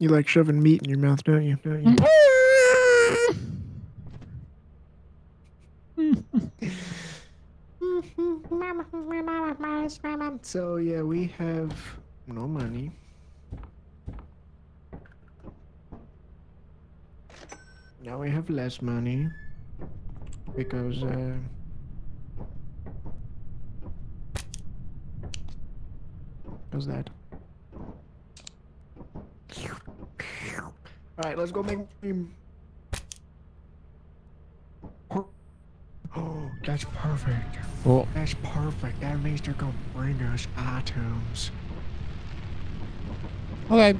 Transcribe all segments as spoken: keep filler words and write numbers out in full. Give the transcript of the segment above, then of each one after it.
You like shoving meat in your mouth, don't you? Don't you? So yeah, we have no money. Now we have less money because uh, because that. All right, let's go make cream. Oh, that's perfect. Oh. That's perfect. That means they're gonna bring us items. Okay.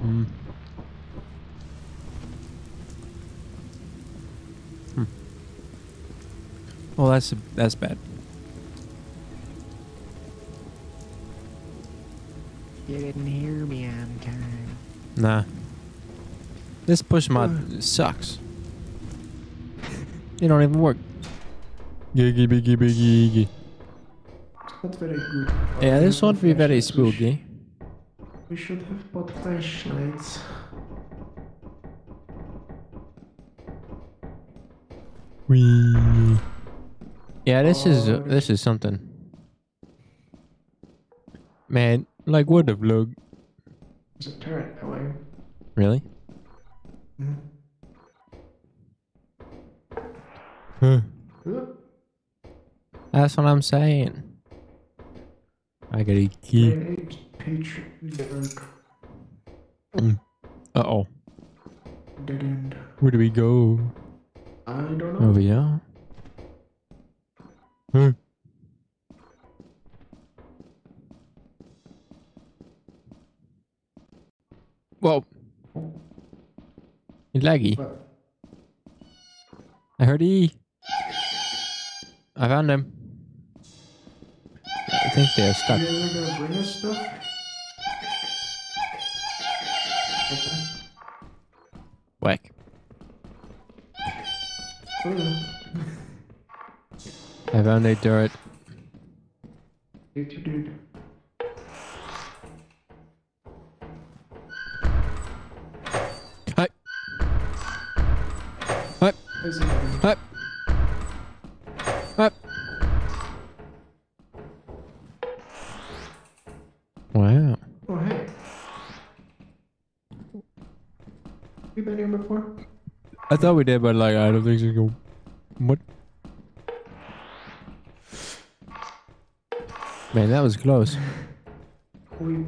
mm. Hmm. Well, that's that's bad. You didn't hear me on time. Nah. This push mod uh. sucks. It don't even work. Giggy, biggy, biggy, giggy. Not very good. Yeah, this won't be very spooky. We should have bought flashlights. Wee. Yeah, this oh. is uh, this is something. Man. Like what the vlog? There's a turret that way. Really? Mm. Huh. That's what I'm saying. I gotta keep. Mm. Uh oh. Dead end. Where do we go? I don't know. Over here. Huh. Whoa. It's laggy. What? I heard E. I found him. I think they're stuck. You guys are gonna bring us stuff? Okay. Whack. Oh. I found a turret. Dude, dude. Up. Up. Wow. Oh, hey. You been here before? I thought we did, but like I don't think so. Go. What? Man, that was close. We.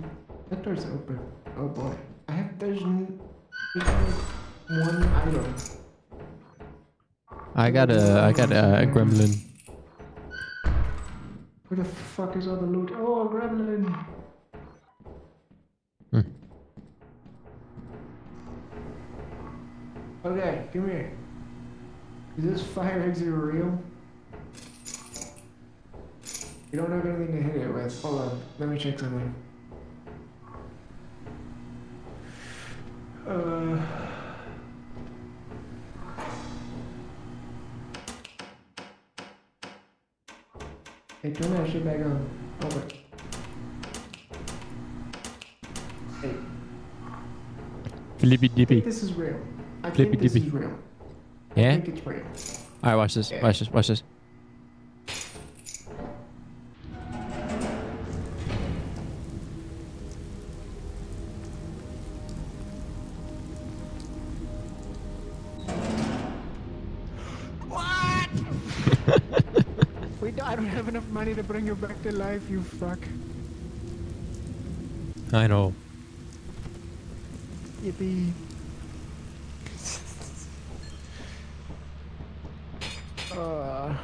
That door's open. Oh boy. I have. There's, there's one item. I got a, I got a, a gremlin. Where the fuck is all the loot? Oh, a gremlin! Hmm. Okay, come here. Is this fire exit real? You don't have anything to hit it with. Hold on, let me check something. Uh... Hey, turn that shit back on. Over. Hey. Flippy dippy. I think this is real. I Flippy think this dippy. is real. Yeah? I think it's real. Alright, watch this. Yeah. Watch this. Watch this. Money to bring you back to life, you fuck. I know. Yippee. Uh,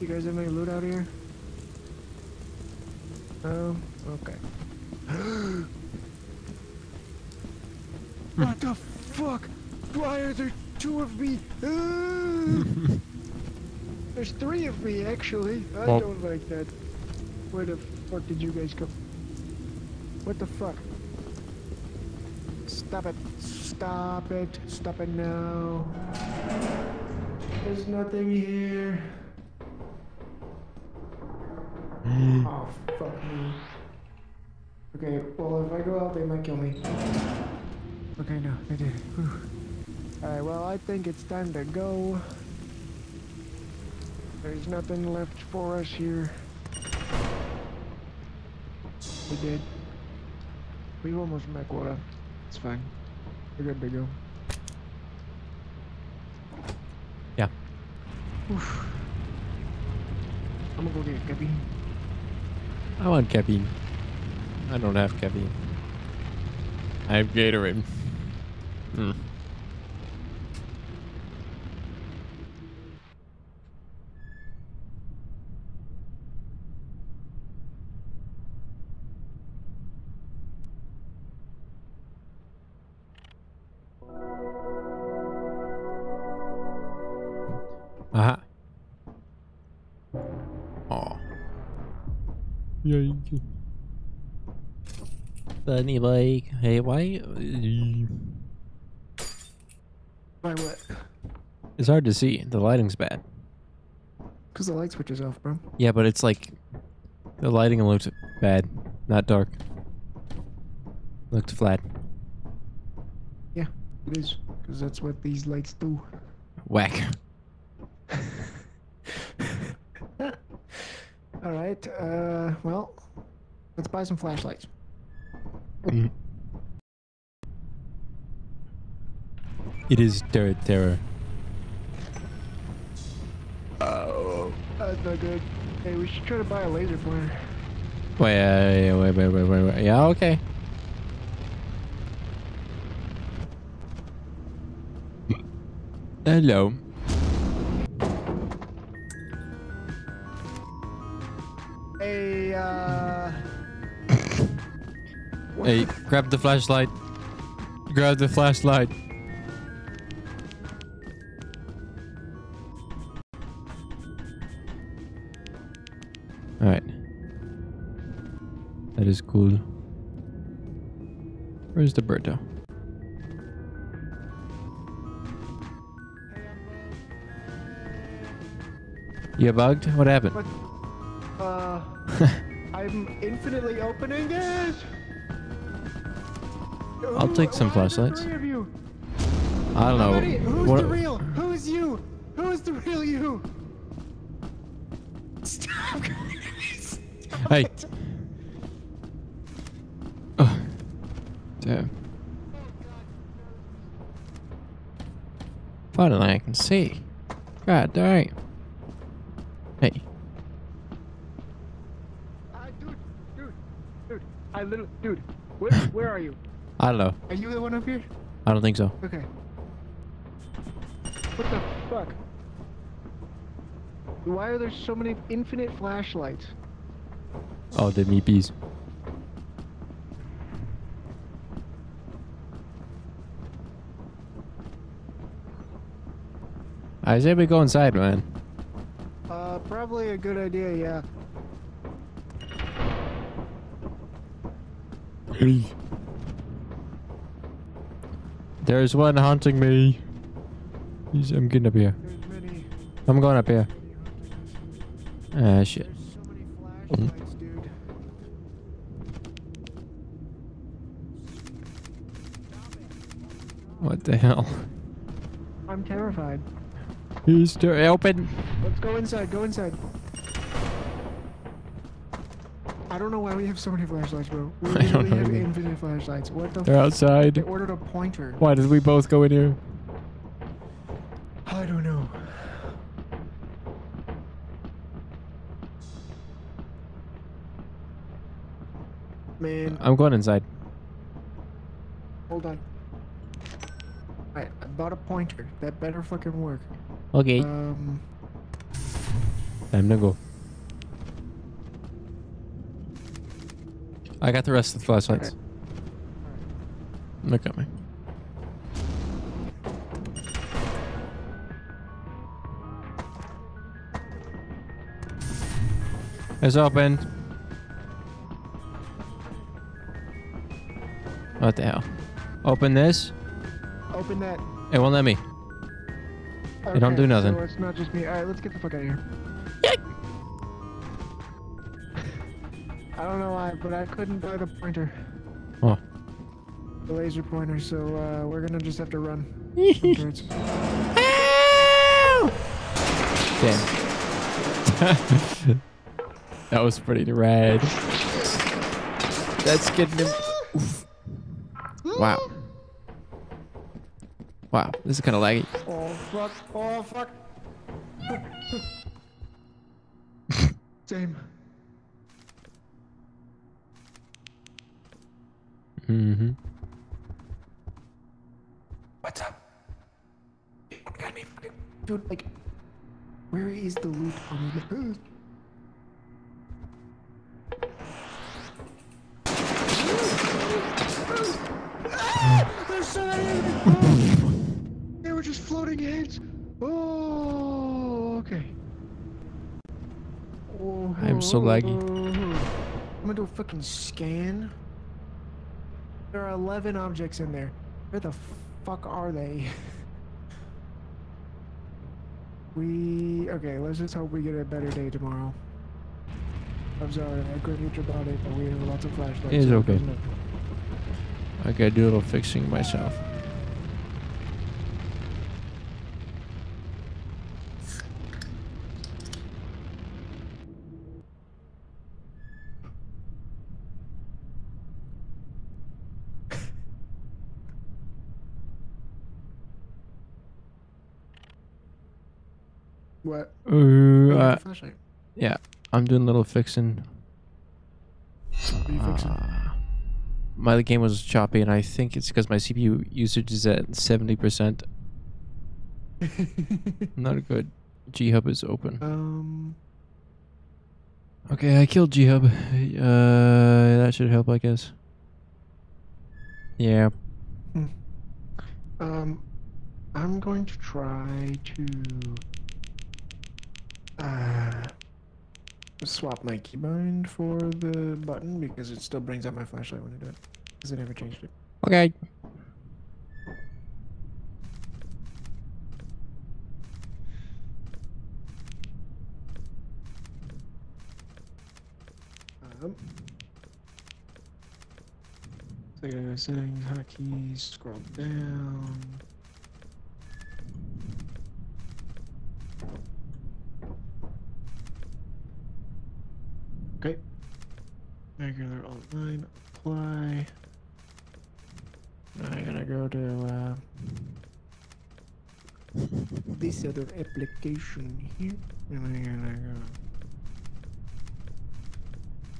you guys have any loot out here? Oh, okay. What the fuck? Why are there two of me? Uh! There's three of me, actually. I oh. don't like that. Where the fuck did you guys go? What the fuck? Stop it. Stop it. Stop it now. There's nothing here. Oh, fuck me. Okay, well, if I go out, they might kill me. Okay, no, they did. Alright, well, I think it's time to go. There's nothing left for us here. We did. We've almost met quota. It's fine. We're good to go. Yeah. Oof. I'm gonna go get caffeine. I want caffeine. I don't have caffeine. I have Gatorade. Hmm. Aha. Oh. Yikes. Funny bike. Hey, why? Why what? It's hard to see. The lighting's bad. Because the light switch is off, bro. Yeah, but it's like... The lighting looks bad. Not dark. Looked flat. Yeah, it is. Because that's what these lights do. Whack. All right, uh, well, let's buy some flashlights. Mm. It is dirt terror. Oh, that's not good. Hey, we should try to buy a laser pointer. Wait, uh, wait, wait, wait, wait, wait. Yeah, okay. Hello. Hey, uh... hey, grab the flashlight. Grab the flashlight. Alright. That is cool. Where's the Bertha? You bugged? What happened? What? Uh, I'm infinitely opening it. I'll Who, take some flashlights. I don't know. Who's what? The real? Who's you? Who's the real you? Stop. Stop. Hey. Oh. Damn. Finally, I can see. God dang. Hey. I literally, dude, where, where are you? I don't know. Are you the one up here? I don't think so. Okay. What the fuck? Why are there so many infinite flashlights? Oh, the meepies. I say we go inside, man. Uh, probably a good idea, yeah. There's one haunting me. I'm getting up here. I'm going up here. Ah, shit. So mm. dude. What the hell? I'm terrified. He's ter- open. Let's go inside. Go inside. I don't know why we have so many flashlights, bro. We I don't know have either. Infinite flashlights. What the They're fuck? Outside. They ordered a pointer. Why did we both go in here? I don't know. Man. I'm going inside. Hold on. Alright, I bought a pointer. That better fucking work. Okay. Um. Time to go. I got the rest of the flashlights. All right. All right. Look at me. It's opened. What the hell? Open this. Open that. It won't let me. Okay, they don't do nothing. So it's not just me. All right, let's get the fuck out of here. Yay! I don't know why, but I couldn't buy the pointer. Oh. The laser pointer, so uh, we're gonna just have to run. Damn. That was pretty rad. That's getting him. Oof. Wow. Wow, this is kind of laggy. Oh fuck! Oh fuck! Same. Mm-hmm. What's up? Dude, like, where is the loot on the food? Ah, there's so many. They were just floating heads. Oh, okay. Oh, I am so laggy. I'm gonna do a fucking scan. There are eleven objects in there. Where the fuck are they? We okay. Let's just hope we get a better day tomorrow. I'm sorry, I couldn't hit your body, but we have lots of flashlights. It's okay. I gotta do a little fixing myself. What? Uh, uh, yeah, I'm doing a little fixing. What are you fixing? Uh, my game was choppy, and I think it's because my C P U usage is at seventy percent. Not good. G-Hub is open. Um. Okay, I killed G-Hub. Uh, that should help, I guess. Yeah. Um, I'm going to try to... Uh, swap my keybind for the button because it still brings out my flashlight when I do it. Because I never changed it. Okay. Um, so I gotta go settings, hotkeys, scroll down. Okay. Regular online, apply. Now I'm gonna go to uh, this other application here. And I'm gonna go.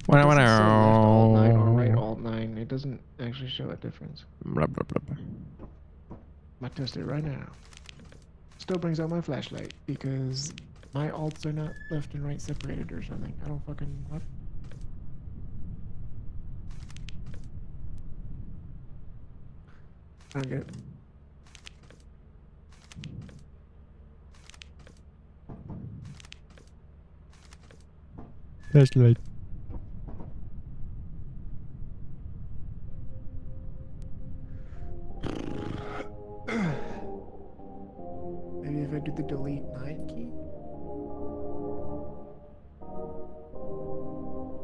When when I alt nine or right alt nine, it doesn't actually show a difference. Blah blah blah. I test it right now. Still brings out my flashlight because my alts are not left and right separated or something. I don't fucking... What? I don't get it. That's right. Maybe if I do the delete nine key?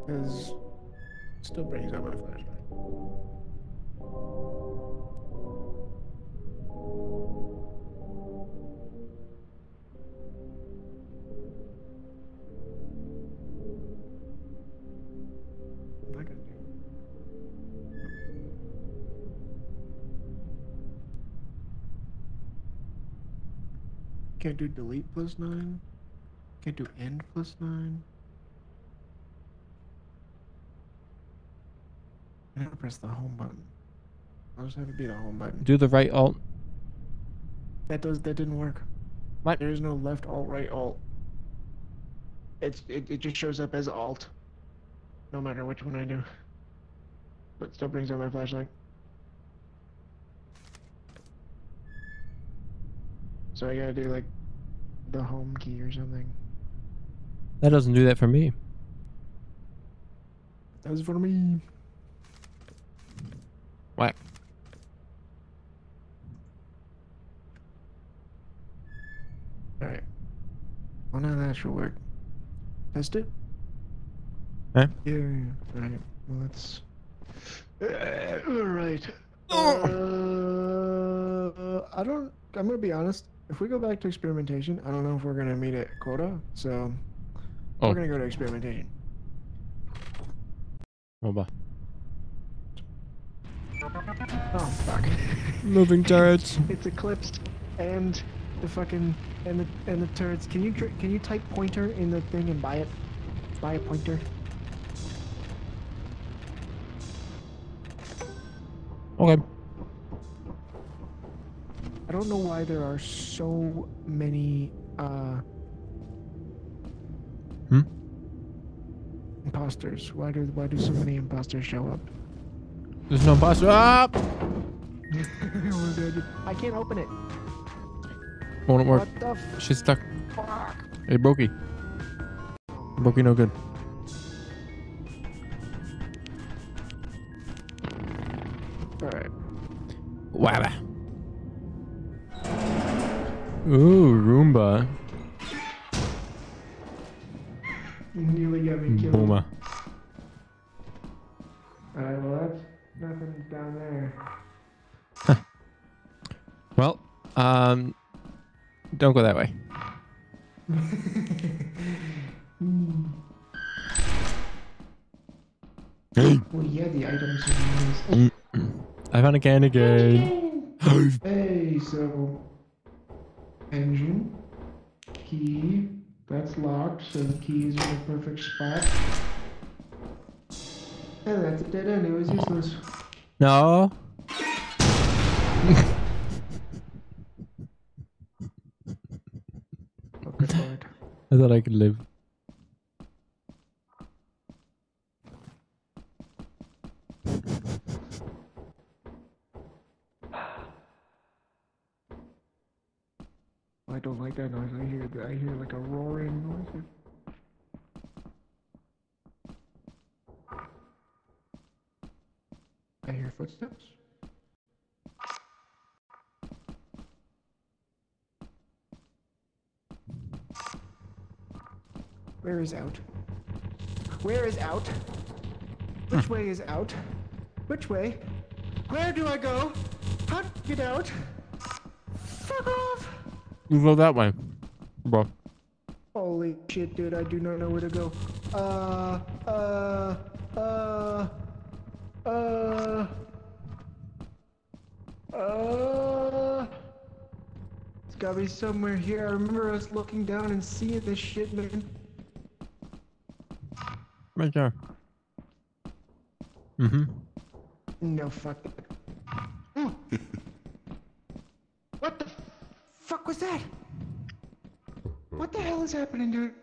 Because it still brings out my flashlight. I'm not gonna do it. Can't do delete plus nine. Can't do end plus nine. I never press the home button. I'll just have it be the home button. Do the right alt. That does that didn't work. What? There is no left alt, right alt. It's it, it just shows up as alt. No matter which one I do. But still brings out my flashlight. So I gotta do like the home key or something. That doesn't do that for me. That was for me. What? Oh no, that should work. Test it? Huh? Yeah, yeah, yeah. Alright, well, let's... Uh, alright. Oh. Uh, I don't... I'm gonna be honest. If we go back to experimentation, I don't know if we're gonna meet at quota, so... Oh. We're gonna go to experimentation. Oba. Oh, fuck. Moving turrets. It's eclipsed, and the fucking... And the and the turrets. Can you can you type pointer in the thing and buy it? Buy a pointer. Okay. I don't know why there are so many uh, hmm? imposters. Why do why do so many imposters show up? There's no imposter. Ah! I can't open it. Won't work. What the f- She's stuck. Fuck. Hey, Brokey. Brokey, no good. Alright. Wabba. Ooh, Roomba. You nearly got me killed. Booma. Alright, well, that's nothing down there. Huh. Well, um. Don't go that way. Well, yeah, the items are nice. I found a can again. Hey, so engine key. That's locked, so the key is in the perfect spot. And that's a dead end. It was useless. No. I thought I could live. I don't like that noise. I hear I hear like a roaring noise. I hear footsteps. Where is out? Where is out? Which huh. way is out? Which way? Where do I go? How do I get out? Fuck off! You go that way, bro. Holy shit, dude! I do not know where to go. Uh, uh, uh, uh, uh. It's gotta be somewhere here. I remember us looking down and seeing this shit, man. Right there. Mm-hmm. No, fuck. Mm. What the fuck was that? What the hell is happening, dude?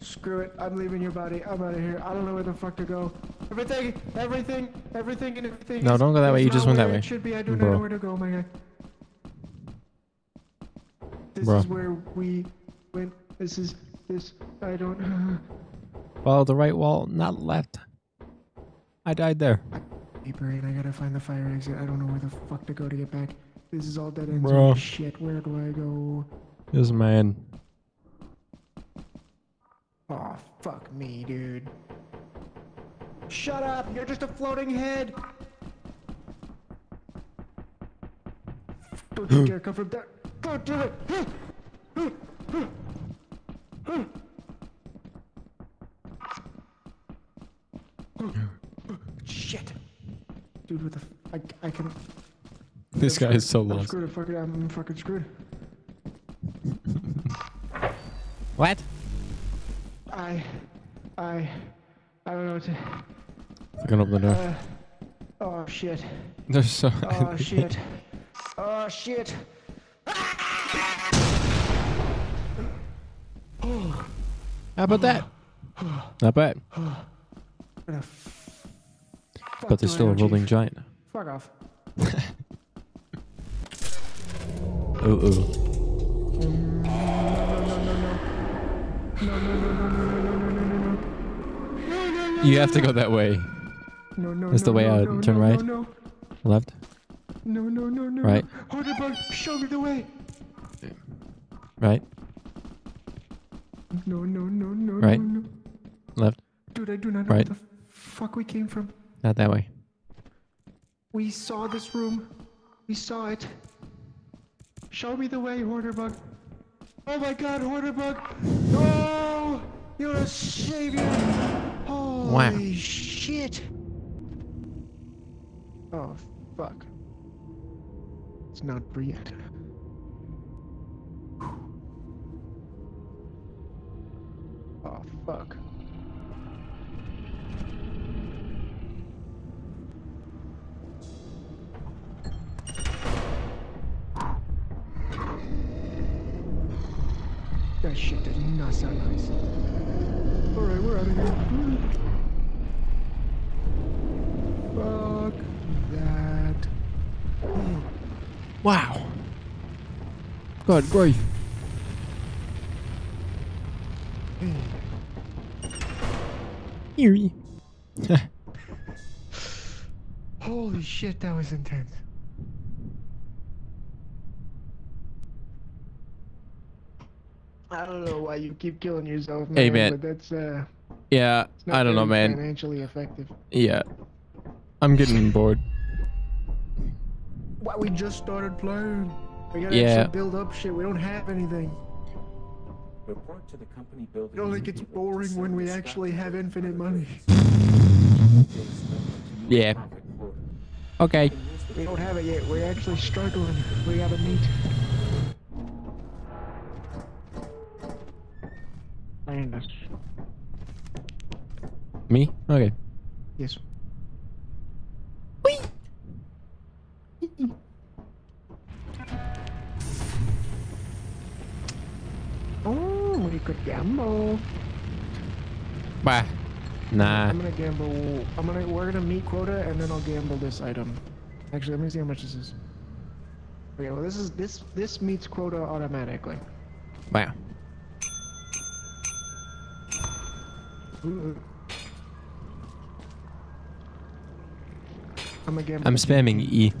Screw it. I'm leaving your body. I'm out of here. I don't know where the fuck to go. Everything, everything, everything, and everything. No, don't go that way. You just went that way. It should be. I do not know where to go, my guy. This Bro. is where we went. This is... This, I don't know. Follow the right wall, not left. I died there. Hey, Brain, I gotta find the fire exit. I don't know where the fuck to go to get back. This is all dead ends. Bro. Shit, where do I go? This man. Oh, fuck me, dude. Shut up! You're just a floating head! Don't you dare come from there! Don't do it! Huh. Oh, shit, dude! What the? F I I can. This I'm guy screwed. is so lost. I'm screwed. I'm fucking, I'm fucking screwed. What? I, I, I don't know what to. Fucking open the door. Uh, oh shit. There's so. Oh shit. Oh shit. How about that? Not bad. But there's still a rolling giant. Fuck off. Oh, oh. You have to go that way. That's the way out. Turn right. Left. No, no, no, no. Right. Show me the way. Right. No, no, no, no, right. No, no. Left. Dude, I do not know right. where the fuck we came from. Not that way. We saw this room. We saw it. Show me the way, Horderbug. Oh my god, Horderbug! No! You're a savior! Holy wow. shit! Oh, fuck. It's not free yet. Oh, fuck. That shit did not sound nice. Alright, we're out of here. Fuck that. Oh. Wow. God, great. Eerie. Holy shit, that was intense. I don't know why you keep killing yourself, man. Hey, man. But that's, uh, yeah, I don't know, man. Financially effective. Yeah. I'm getting bored. Why, we just started playing. We gotta yeah. actually build up shit. We don't have anything. Report to the company building. I don't think it's boring when we actually have infinite money. Yeah. Okay. We don't have it yet. We're actually struggling. We gotta meet. Me? Okay. Yes. Whee! Oh, we could gamble. Bah. Nah. I'm gonna gamble. I'm gonna. We're gonna meet quota, and then I'll gamble this item. Actually, let me see how much this is. Okay. Well, this is this. This meets quota automatically. Wow. Ooh. I'm, I'm spamming E.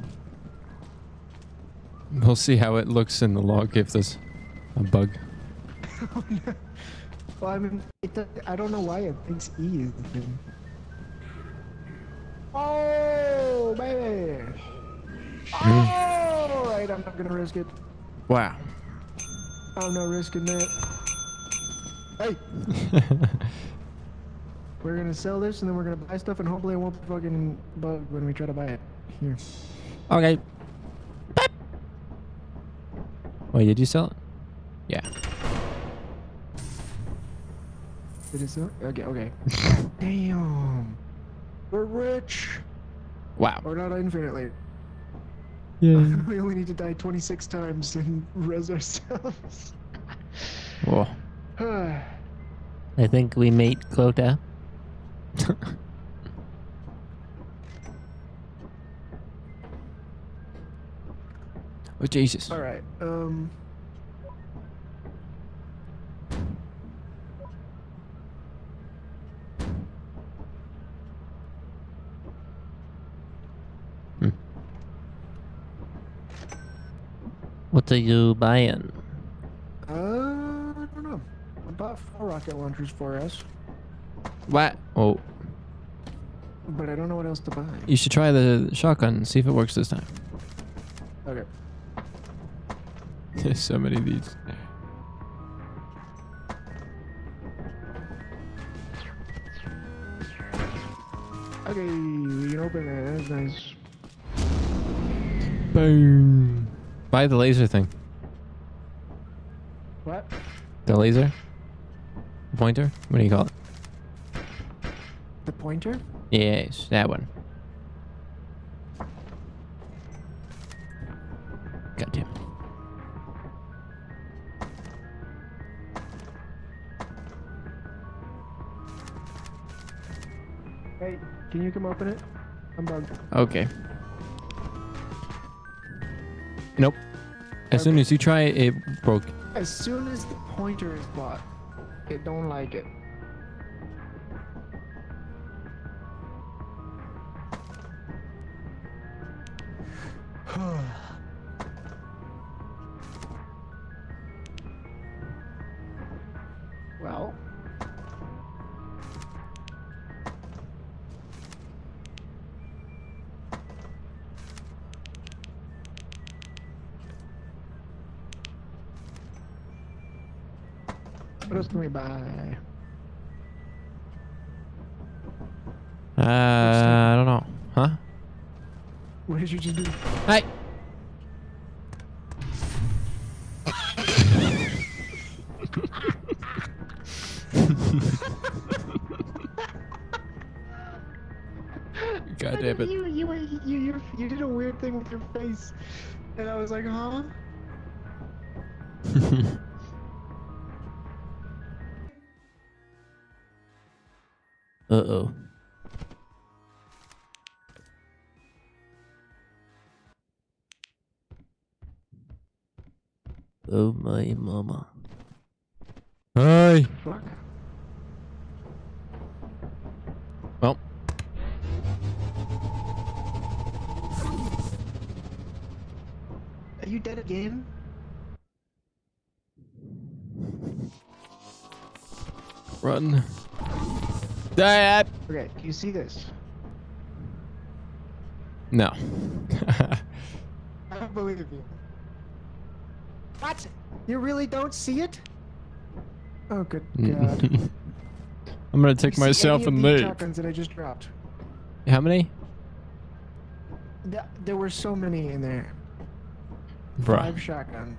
We'll see how it looks in the log if there's a bug. Oh, no. Well, I mean, it does, I don't know why it thinks E is the thing. Oh, baby! Oh, alright, I'm not gonna risk it. Wow. I'm not risking that. Hey! We're gonna sell this and then we're gonna buy stuff and hopefully it won't fucking bug when we try to buy it. Here. Okay. Beep. Wait, did you sell it? Yeah. Did it sell? Okay, okay. Damn. We're rich. Wow. Or not infinitely. Yeah. We only need to die twenty-six times and res ourselves. Whoa. I think we made quota. Oh Jesus. Alright, um hmm. What are you buying? Uh I don't know. I bought four rocket launchers for us. What? Oh. But I don't know what else to buy. You should try the shotgun and see if it works this time. Okay. There's so many of these. Okay, we can open that. That's nice. Boom. Buy the laser thing. What? The laser? Pointer? What do you call it? The pointer? Yes, that one. God damn it. Hey, can you come open it? I'm bugged. Okay. Nope. As okay. soon as you try it, it broke. As soon as the pointer is bought, it don't like it. Well. What else can we buy? Uh, I don't know. Huh? What did you just do? Hey! God damn it. You, you, you, you, you did a weird thing with your face, and I was like, huh? Uh-oh. Oh my mama. Hi. Fuck. Well. Are you dead again? Run. Die. Okay, can you see this? No. I don't believe you. What? You really don't see it? Oh, good God. I'm gonna take myself and leave. Shotguns that I just dropped. How many? Th there were so many in there. Bruh. Five shotgun.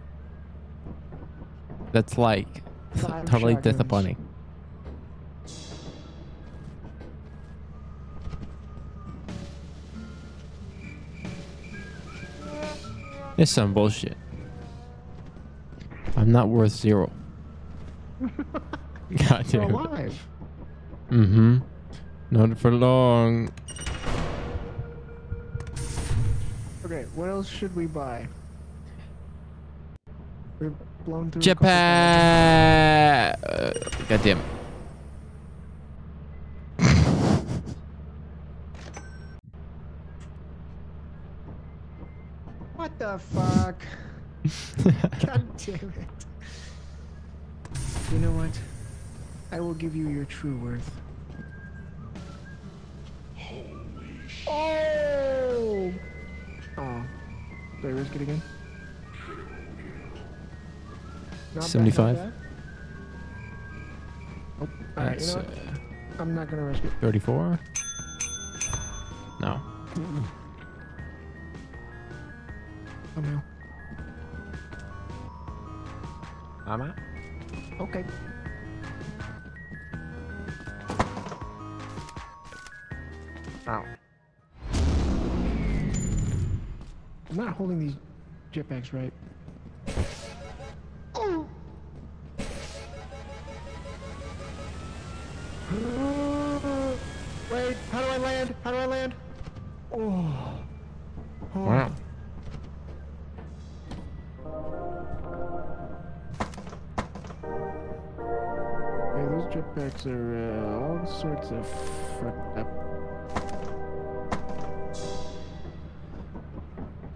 That's like Five totally shotguns. Disappointing. It's some bullshit. I'm not worth zero. God damn it. Mm-hmm. Not for long. Okay, what else should we buy? We're blown through Japan. Uh, God damn it. What the fuck? God damn it. You know what? I will give you your true worth. Holy shit. Oh! Oh. Did I risk it again? Not seventy-five? Bad, not bad. Oh, alright, you know what? Uh, I'm not gonna risk it. thirty-four? No. Mm-mm. Oh no. I'm out. Okay. Ow. I'm not holding these jetpacks right. Oh. Wait, how do I land? How do I land? Oh. Oh. Wow. Jetpacks are uh, all sorts of fucked up.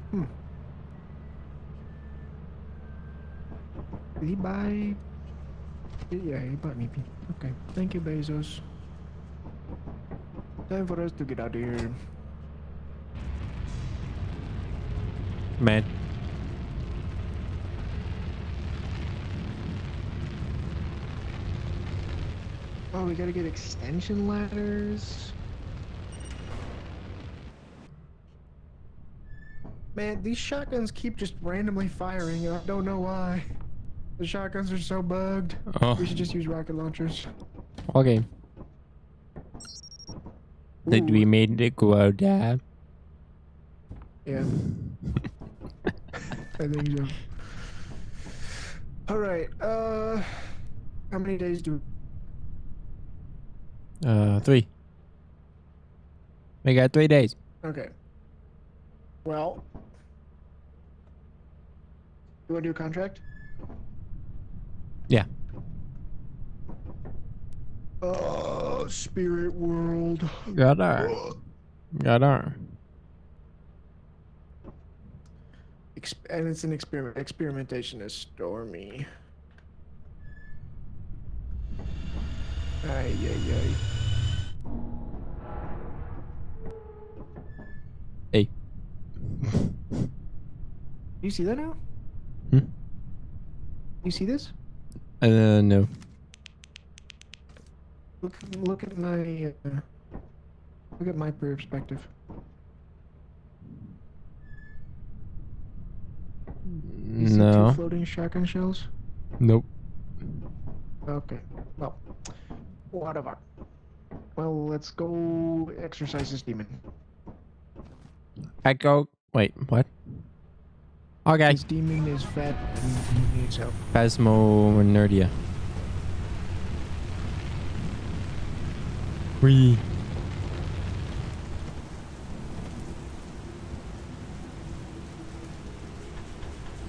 Hmm. Did he buy? Yeah, he bought me. Okay. Thank you, Bezos. Time for us to get out of here. Man. Oh, we gotta get extension ladders. Man, these shotguns keep just randomly firing, and I don't know why. The shotguns are so bugged. Oh. We should just use rocket launchers. Okay. Ooh. Did we make it glow, Dad? Yeah. I think so. All right. Uh, how many days do? Uh, three. We got three days. Okay. Well, you want to do a contract? Yeah. Oh, spirit world. God darn. God darn. And it's an experiment. Experimentation is stormy. Ay, ay, ay. Hey. You see that now? Hmm? You see this? Uh, no. Look, look at my, uh, look at my perspective. You see no. Two floating shotgun shells? Nope. Okay. Well, whatever. Well, let's go exercise this demon. I go. Wait, what? Okay. This demon is fat and he needs help. Phasmonerdia. Wee.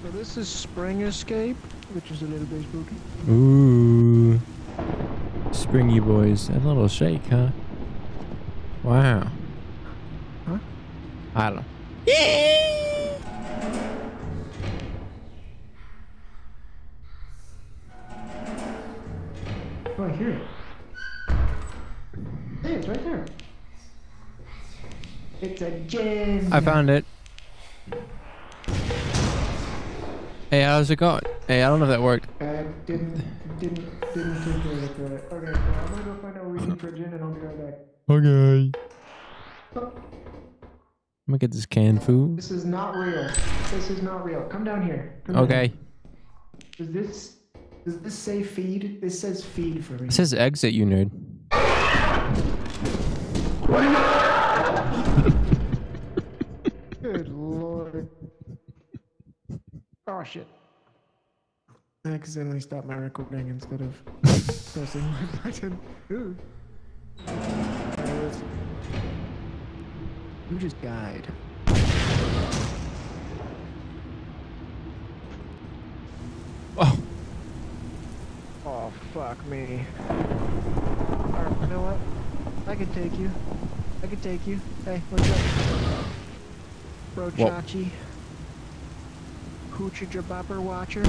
So this is Spring Escape, which is a little bit spooky. Ooh. Springy boys. A little shake, huh? Wow. Huh? I don't know. Yeah! Oh, I hear it. Hey, it's right there. It's a gem. I found it. Hey, how's it going? Hey, I don't know if that worked. Uh, didn't, didn't, didn't take care of it. Okay, well, I'm gonna go find out where we can trudge in and I'll be right back. Okay. Oh. I'm gonna get this canned food. This is not real. This is not real. Come down here. Come okay. Down. Is this... Does this say feed? This says feed for me. It says exit, you nerd. Good lord. Oh shit. I accidentally stopped my recording instead of pressing my button. Ooh. You just died. Oh. Oh, fuck me. Alright, you know what? I can take you. I can take you. Hey, what's up? Bro Chachi. Hoochie Jabopper Watcher.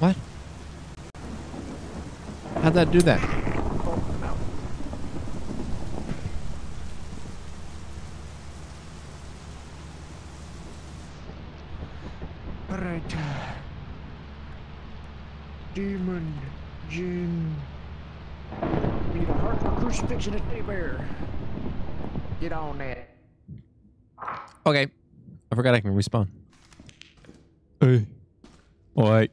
What? How'd that do that? Oh, no. Alright. Demon, Jin. We need a heart for crucifixion at Daybear. Get on that. Okay. I forgot I can respawn. Hey. Alright.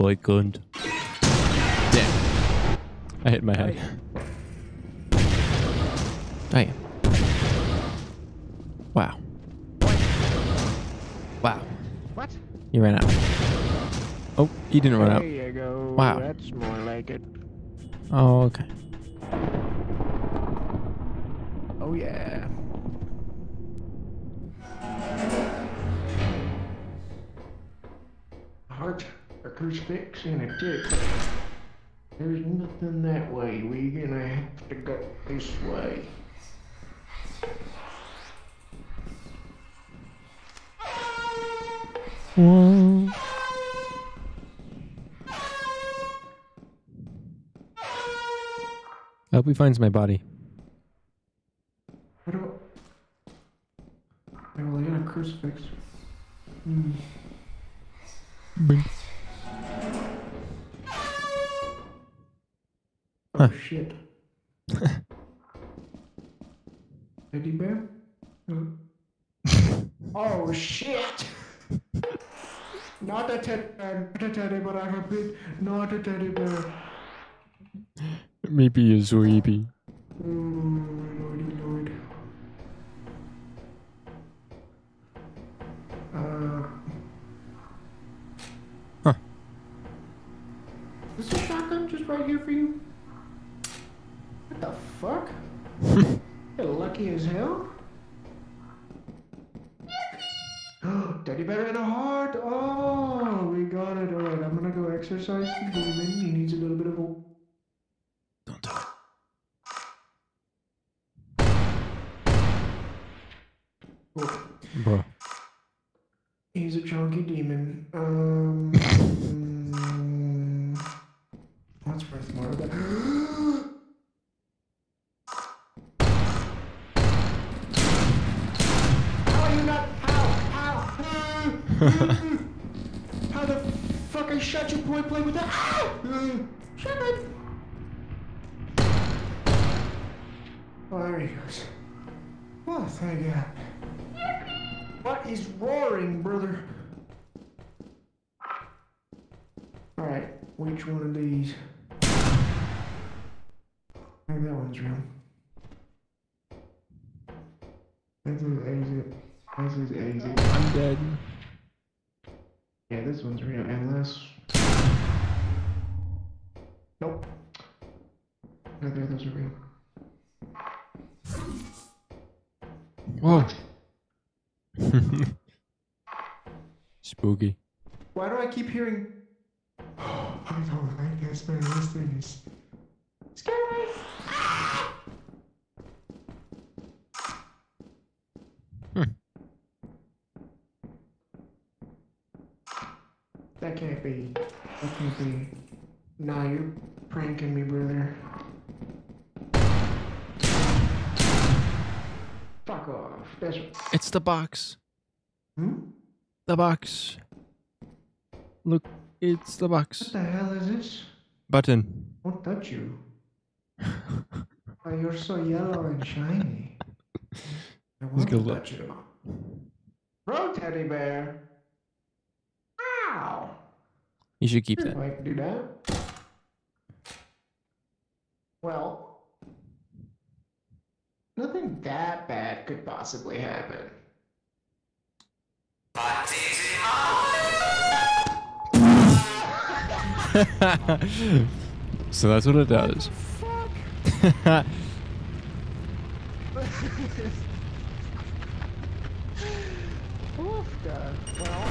Alright, good. Damn. I hit my head. Damn. Wow. What? Wow. What? You ran out. Oh, you didn't run out. There you go. Wow. That's more like it. Oh, okay. Oh, yeah. Heart, a crucifix, and a tick. There's nothing that way. We're gonna have to go this way. Whoa. I hope he finds my body. What do I... I really got a crucifix. Mm. Oh, huh. Shit. Teddy bear? Oh, shit! Not a teddy bear, not a teddy bear, I repeat, not a teddy bear. Maybe a Zoebi. Oh, lordy lord. Uh. Huh. Is this a shotgun just right here for you? What the fuck? You're lucky as hell. Teddy bear and a heart! Oh, we got it. Alright, I'm gonna go exercise the demon. He needs a little bit of a... Bro. He's a chunky demon. Um, How the fuck I shot you point blank with that? Ah! Shepard! Oh, there he goes. Oh, thank God. What is roaring, brother? Alright, which one of these? I think that one's real. This is exit. This is exit. I'm dead. Yeah, this one's real, unless. Nope. No, there, those are real. Whoa. Spooky. Why do I keep hearing? Oh, I don't like this, man. This thing is scary. That can't be. That can't be. Nah, you're pranking me, brother. Fuck off. That's... It's the box. Hmm? The box. Look, it's the box. What the hell is this? Button. What touched you? Oh, you're so yellow and shiny. I want to touch you. Bro, teddy bear. Ow! You should keep that. I can do that. Well... Nothing that bad could possibly happen. So that's what it does. What the fuck? Oof, God. Well,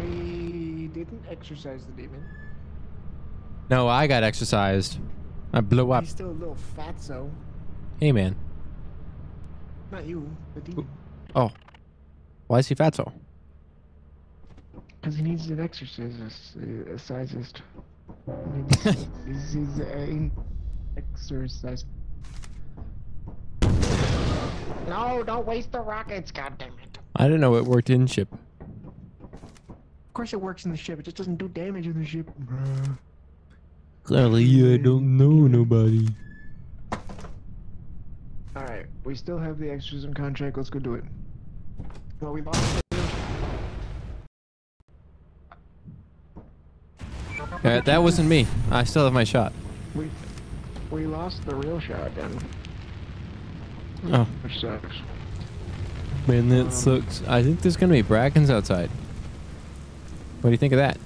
we didn't exercise the demon. No, I got exercised. I blew up. He's still a little fatso. Hey, man. Not you, the demon. Oh. Why is he fatso? Because he needs an exorcist. Uh, exorcist. This is an exorcist. No, don't waste the rockets, goddammit. I didn't know it worked in ship. Of course it works in the ship. It just doesn't do damage in the ship. Bruh. Clearly, I don't know nobody. Alright, we still have the exorcism contract, let's go do it. Well, we lost it. Uh, that wasn't me. I still have my shot. We, we lost the real shotgun. Oh. Which sucks. Man, that um, sucks. I think there's gonna be brackens outside. What do you think of that?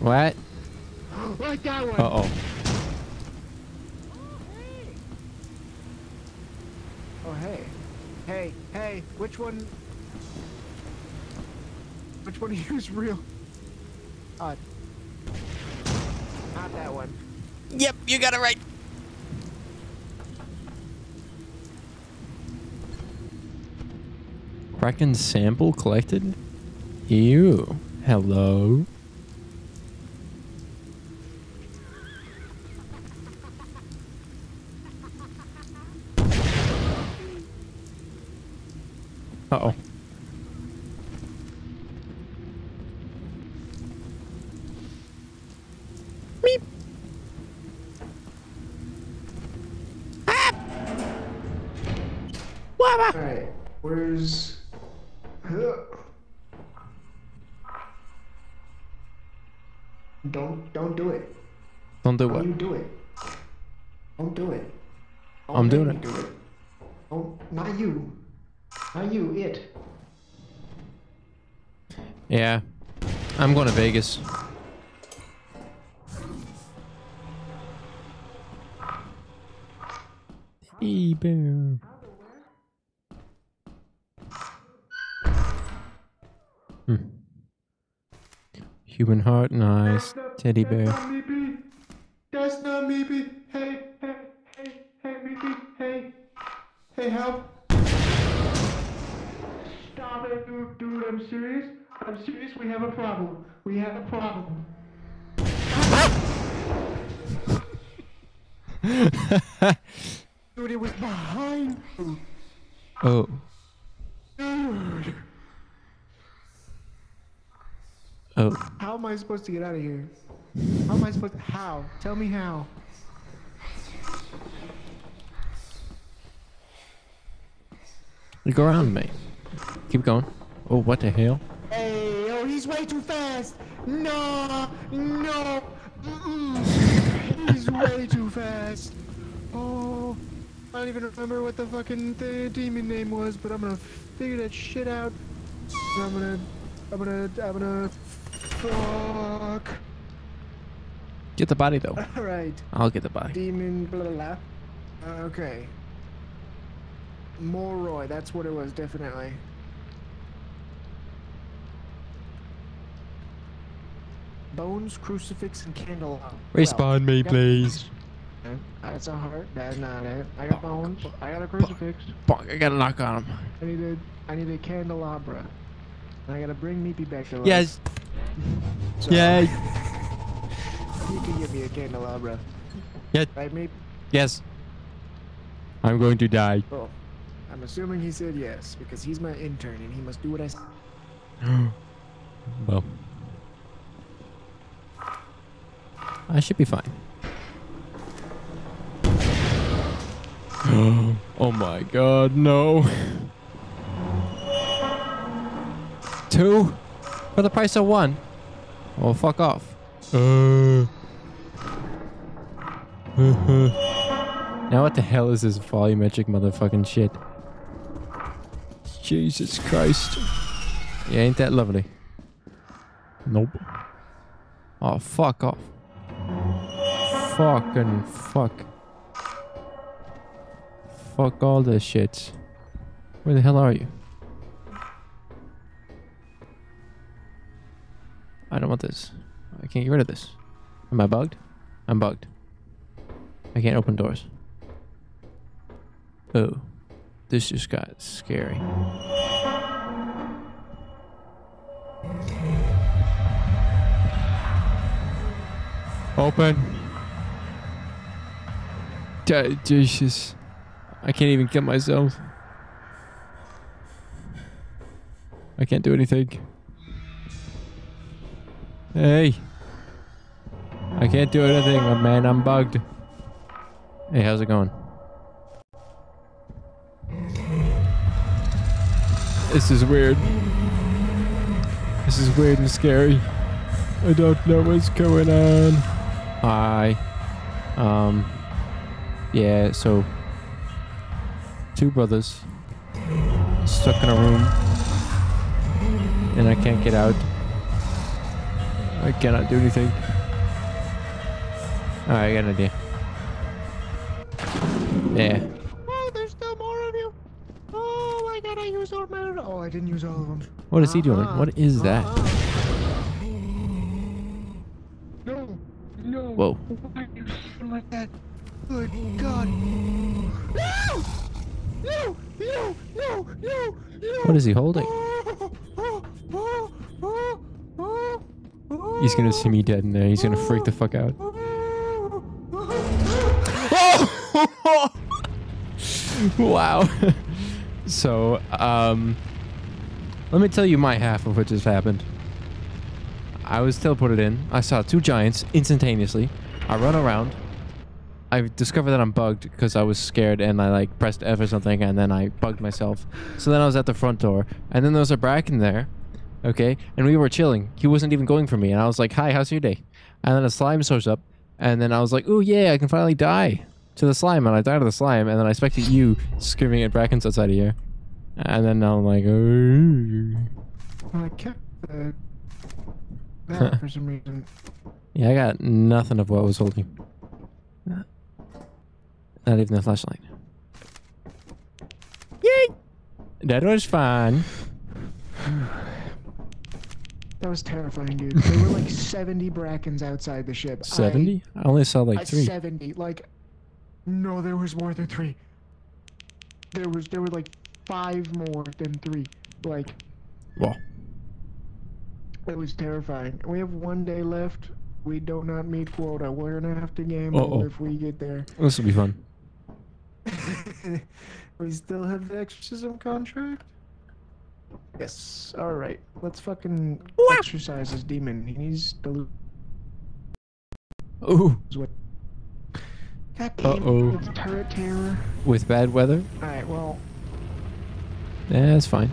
What? Like that one. Uh oh. Oh hey, hey, hey! Which one? Which one of you is real? Uh, not that one. Yep, you got it right. Bracken sample collected. Ew. Hello. Uh-oh. Meep. Ah! Wah-wah. All right, where's... Don't, don't do it. Don't do what? Don't do it. Don't do it. Don't I'm doing it. Do it. Don't, not you. Are you it? Yeah, I'm going to Vegas. Hey, bear. Hmm. Human heart, nice. Teddy bear. That's not me, B. Hey, hey, hey, hey, me, B. Hey, hey, help. Dude, dude, I'm serious. I'm serious. We have a problem. We have a problem. Dude, it was behind me. Oh. Dude. Oh. How am I supposed to get out of here? How am I supposed to, how? Tell me how. You go around me. Keep going. Oh, what the hell? Hey, oh, he's way too fast. No, no. Mm-mm. He's way too fast. Oh, I don't even remember what the fucking th demon name was, but I'm gonna figure that shit out. And I'm gonna, I'm gonna, I'm gonna fuck. Get the body though. All right. I'll get the body. Demon blah blah blah. Okay. Moroi, that's what it was, definitely. Bones, crucifix, and candle. Respawn well, me, please. That's a heart. That's not it. I got bonk, bones. Bonk, I got a crucifix. Bonk, I got a knock on him. I need a, I need a candelabra. And I gotta bring Meepy back to life. Yes. So, yay. You can give me a candelabra. Yes. Right, Meep? Yes. I'm going to die. Oh. I'm assuming he said yes, because he's my intern and he must do what I say. Well. I should be fine. Oh my god, no. Two? For the price of one? Oh, fuck off. Uh. Now what the hell is this volumetric motherfucking shit? Jesus Christ. Yeah, ain't that lovely? Nope. Oh, fuck off. Fucking fuck. Fuck all this shit. Where the hell are you? I don't want this. I can't get rid of this. Am I bugged? I'm bugged. I can't open doors. Oh. This just got scary. Open. D Jesus. I can't even kill myself. I can't do anything. Hey. I can't do anything, man. I'm bugged. Hey, how's it going? This is weird. This is weird and scary. I don't know what's going on. Hi. Um. Yeah, so. Two brothers. Stuck in a room. And I can't get out. I cannot do anything. Alright, I got an idea. Yeah. Oh, I didn't use all of them. What is he doing? What is that? No, no. Whoa. Why are you like that? Good God. No! No! No! No! No! No! What is he holding? He's gonna see me dead in there. He's gonna freak the fuck out. Oh! Wow. So, um, let me tell you my half of what just happened. I was teleported in. I saw two giants instantaneously. I run around. I discovered that I'm bugged because I was scared and I like pressed F or something and then I bugged myself. So then I was at the front door and then there was a Bracken there. Okay. And we were chilling. He wasn't even going for me. And I was like, hi, how's your day? And then a slime shows up and then I was like, oh yeah, I can finally die to the slime, and I died to the slime, and then I expected you screaming at Brackens outside of here. And then now I'm like, oh. I kept the, that for some reason. Yeah, I got nothing of what I was holding. Not even the flashlight. Yay! That was fun. That was terrifying, dude. There were like seventy Brackens outside the ship. seventy? I, I only saw like three. seventy, like... No, there was more than three. There was, there were like five more than three. Like, well, it was terrifying. We have one day left. We do not meet quota. We're gonna have to gamble uh -oh. if we get there. This will be fun. We still have the exorcism contract? Yes. All right. Let's fucking what? exercise this demon. He needs to. Ooh. That came uh-oh. With turret terror. With bad weather? All right. Well. Yeah, it's fine.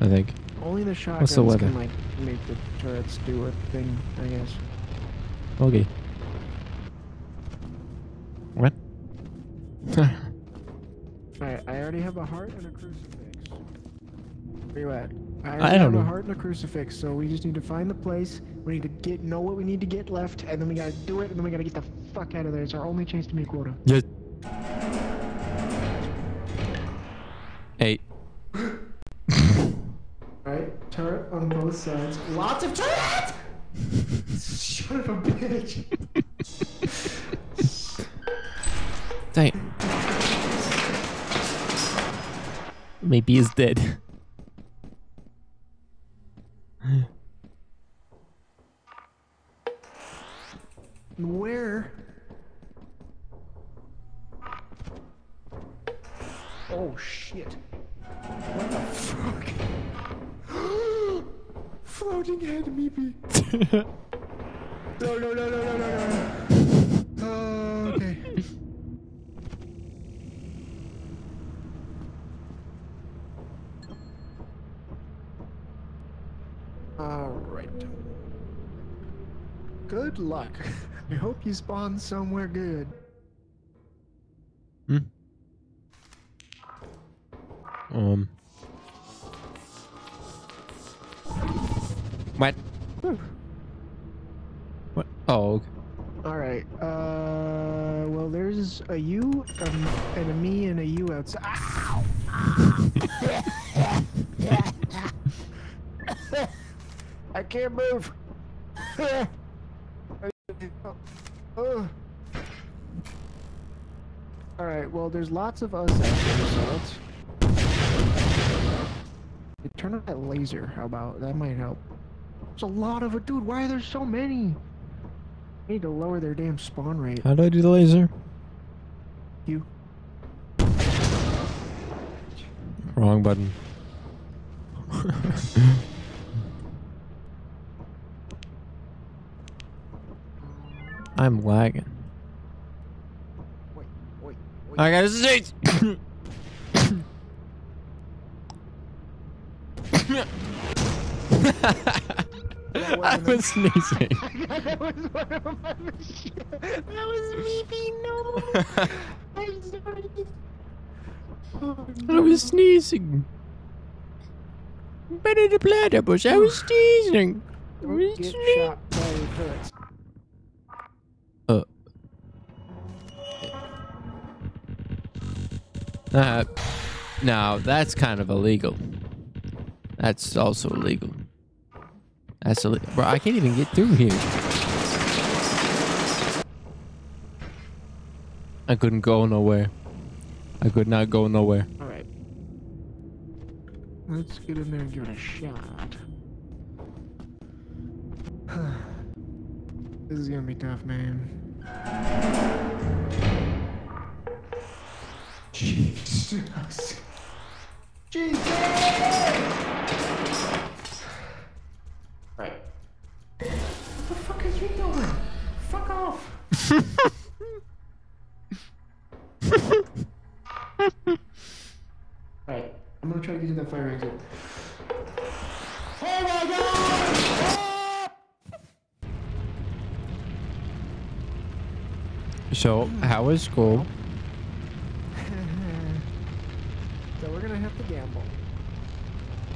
I think. Only the shotguns the can like make the turrets do a thing, I guess. Okay. What? Alright, I already have a heart and a crucifix. Where you at? I already I don't have know. a heart and a crucifix, so we just need to find the place. We need to get know what we need to get left, and then we gotta do it, and then we gotta get the fuck out of there. It's our only chance to make quota. Yes. Eight. Alright, turret on both sides. Lots of turrets! Son of a bitch. Dang. Maybe he's dead. Where? Oh shit. What the fuck? Floating head, Meepy. No, no, no, no, no, no, no. Uh, okay. Alright. Good luck. I hope you spawn somewhere good. Hmm. Um. What? Whew. What? Oh, okay. Alright, uh... well, there's a you, um, and a me, and a you outside. Ow! I can't move! Alright, well, there's lots of us out there, so let's... Turn on that laser, how about? That might help. There's a lot of it. Dude, why are there so many? I need to lower their damn spawn rate. How do I do the laser? You. Wrong button. I'm lagging. Wait, wait, wait. I got a seat! I was sneezing. That was one of my machines. That was me being normal. I'm sorry. Oh, no. I was sneezing. Better the platypus. I was sneezing. I was Get sneezing. Shot by the turrets. Uh. Uh. Now that's kind of illegal. That's also illegal. That's illegal. Bro, I can't even get through here. I couldn't go nowhere. I could not go nowhere. Alright. Let's get in there and give it a shot. This is gonna be tough, man. Jesus. Jesus! Right. What the fuck is he doing? Fuck off! Alright, I'm gonna try to get to that fire exit. Oh my god! Ah! So, how is school? So we're gonna have to gamble.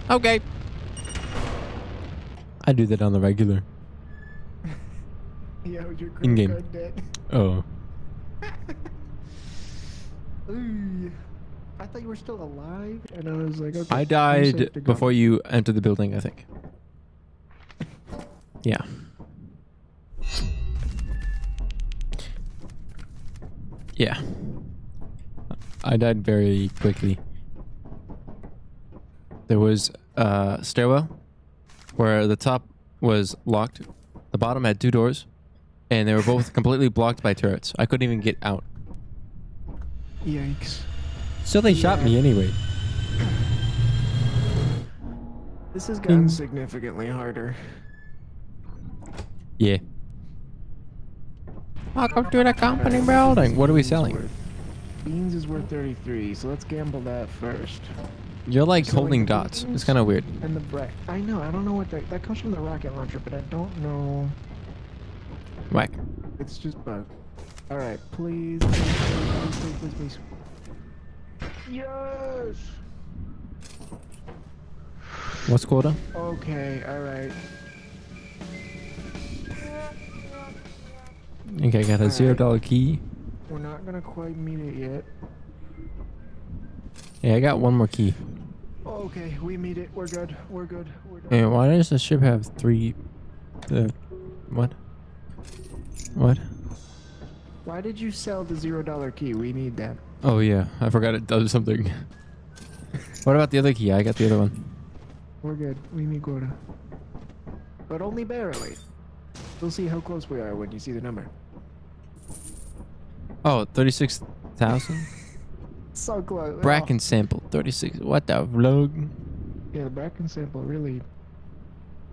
Okay. I do that on the regular. Yeah, your in game. Oh. Ooh, I thought you were still alive, and I was like, okay. I died before you entered the building, I think. Yeah. Yeah. I died very quickly. There was a stairwell where the top was locked, the bottom had two doors, and they were both completely blocked by turrets. I couldn't even get out. Yikes. So they yeah. shot me anyway. This has gotten mm. significantly harder. Yeah. Welcome to the company building. What are we selling? Beans is worth thirty-three, so let's gamble that first. You're like so holding like dots. It's kind of weird. And the bre I know. I don't know what that that comes from the rocket launcher, but I don't know. Why? It's just bug. All right, please. Please, please, please, please, please. Yes. What's quota? Okay. All right. Okay, I got a all zero dollar right. key. We're not gonna quite meet it yet. Yeah, I got one more key. Okay, we meet it. We're good. We're good. We're good. And why does the ship have three? The what? What? Why did you sell the zero dollar key? We need that. Oh yeah, I forgot it does something. What about the other key? I got the other one. We're good. We meet quota, but only barely. We'll see how close we are when you see the number. Oh, thirty-six thousand? So close. Bracken oh. sample, thirty-six. What the vlog? Yeah, the Bracken sample really...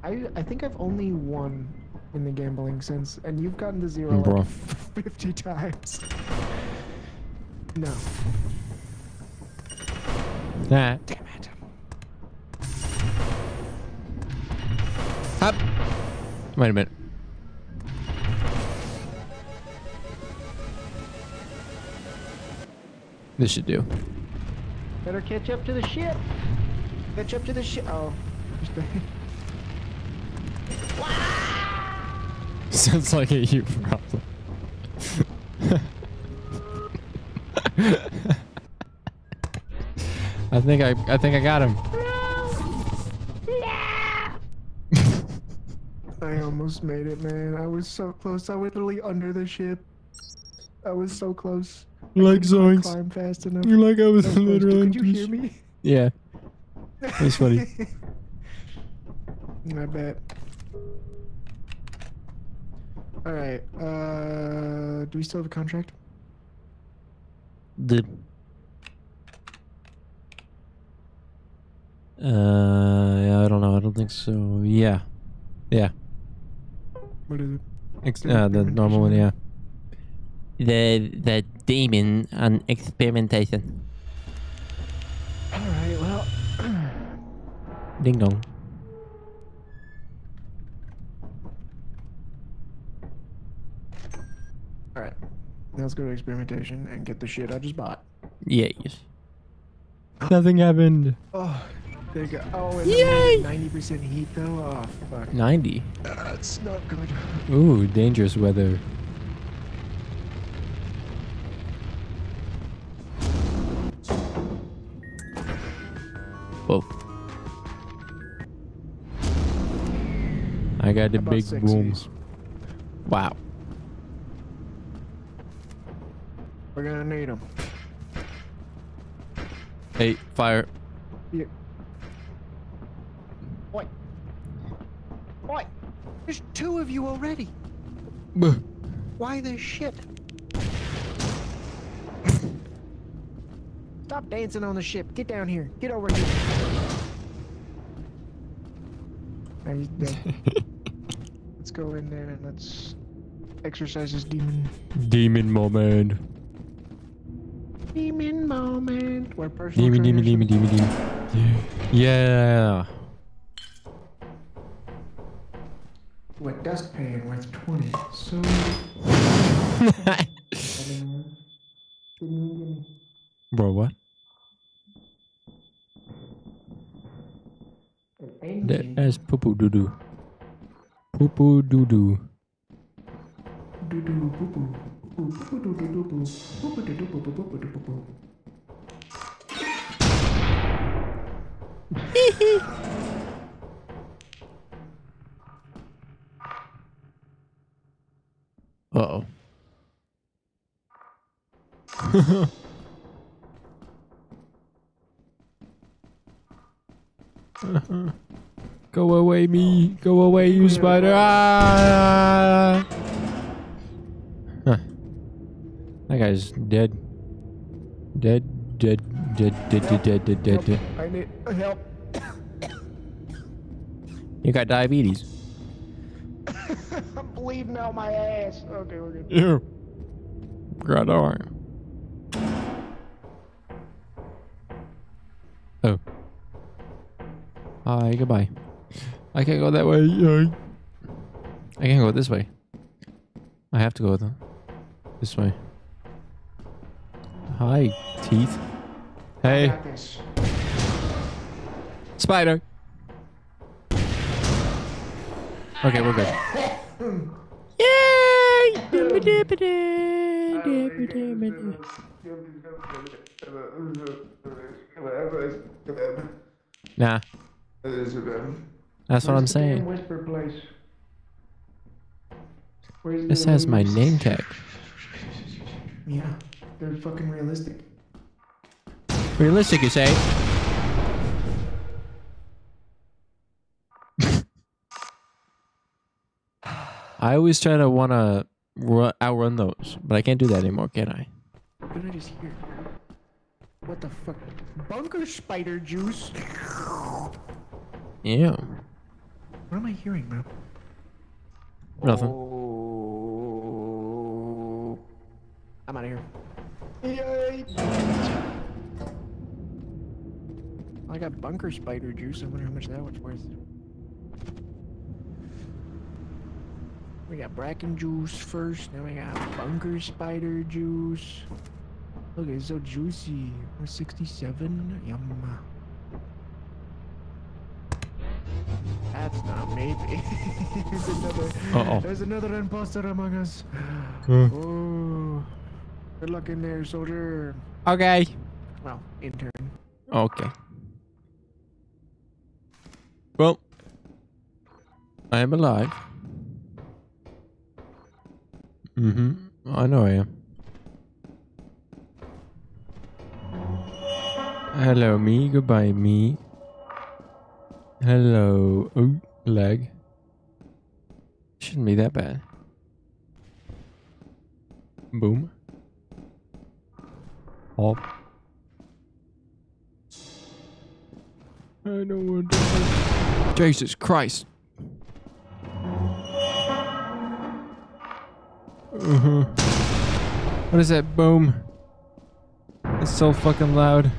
I I think I've only won in the gambling since, and you've gotten to zero like fifty times. No. Nah. Damn it. Up. Wait a minute. This should do. Better catch up to the ship. Catch up to the ship. Oh. Sounds like a you problem. I think I I think I got him. No. Yeah. I almost made it, man. I was so close. I was literally under the ship. I was so close. Like zoinks. You're like I was literally. Could you hear me? Yeah. That's funny. I bet. All right. Uh, do we still have a contract? The. Uh, yeah, I don't know. I don't think so. Yeah, yeah. What is it? Ex uh, the normal one, yeah. The the demon on experimentation. All right, well. Ding dong. All right, now let's go to experimentation and get the shit I just bought. Yeah, yes. Nothing happened. Oh, there you go. Oh, yay! Ninety percent heat though. Oh fuck. Ninety. That's not good. Ooh, dangerous weather. Whoa. I got the about big boom. Days. Wow. We're gonna need them. Hey, fire. Yeah. What? What? There's two of you already. Buh. Why this shit? Stop dancing on the ship. Get down here. Get over here. Let's go in there and let's exercise this demon. Demon moment. Demon moment. We're personal demon, demon, demon, demon, demon, demon. Yeah. What dustpan worth twenty? So. Bro, what? That, that's poo-poo doo-doo. Poo-poo doo-doo. Doo-doo poo-poo. Poo-poo doo-doo poo-poo. Poo-poo doo-doo poo-poo poo-poo doo-poo poo-poo. Uh-oh. Haha. Uh-huh. Go away, me! Go away, you spider! Ah! Huh. That guy's dead. Dead, dead, dead, dead, dead, dead, dead, dead, dead. I need help. You got diabetes. I'm bleeding out my ass. Okay, we're good. Ew. God darn. Oh. Hi, goodbye. I can't go that way. I can't go this way. I have to go the, this way. Hi, teeth. Hey. Spider. Okay, we're good. Yay! Nah. That's what I'm saying. This has my name tag. Yeah, they're fucking realistic. Realistic, you say? I always try to want to run, outrun those, but I can't do that anymore, can I? What did I just hear? What the fuck? Bunker spider juice? Yeah. What am I hearing, bro? Nothing. Oh. I'm out of here. Yay. I got bunker spider juice. I wonder how much that was worth. We got bracken juice first, then we got bunker spider juice. Look, it's so juicy. We're sixty-seven. Yum. That's not maybe. There's another. Uh-oh. There's another imposter among us. Mm. Oh. Good luck in there, soldier. Okay. Well, intern. Okay. Well, I am alive. Mm-hmm. I know I am. Hello, me. Goodbye, me. Hello. Ooh, lag. Shouldn't be that bad. Boom. Hop. I don't want to. Jesus Christ. Uh-huh. What is that boom? It's so fucking loud.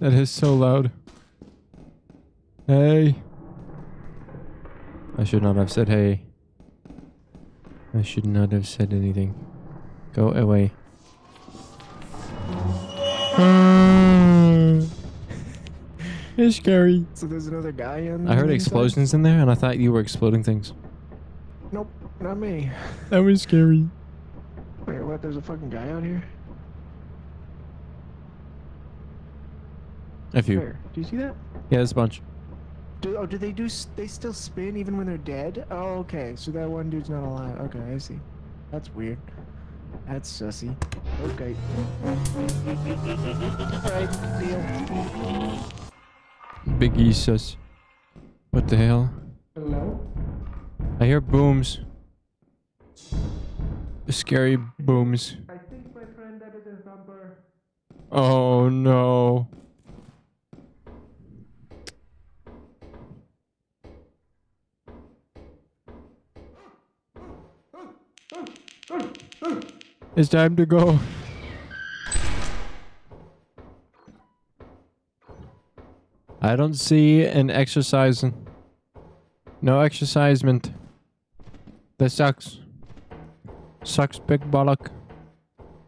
That is so loud. Hey. I should not have said hey. I should not have said anything. Go away. Uh, it's scary. So there's another guy in I heard explosions in there and I thought you were exploding things. Nope, not me. That was scary. Wait, what? There's a fucking guy out here? A few. Where? Do you see that? Yeah, there's a bunch. Do, oh, do they do? They still spin even when they're dead? Oh, okay. So that one dude's not alive. Okay, I see. That's weird. That's sussy. Okay. Alright, deal. Big E sus. What the hell? Hello? I hear booms. Scary booms. I think my friend added his number. Oh no. It's time to go. I don't see an exercising. No exercisement. That sucks. Sucks big bollock.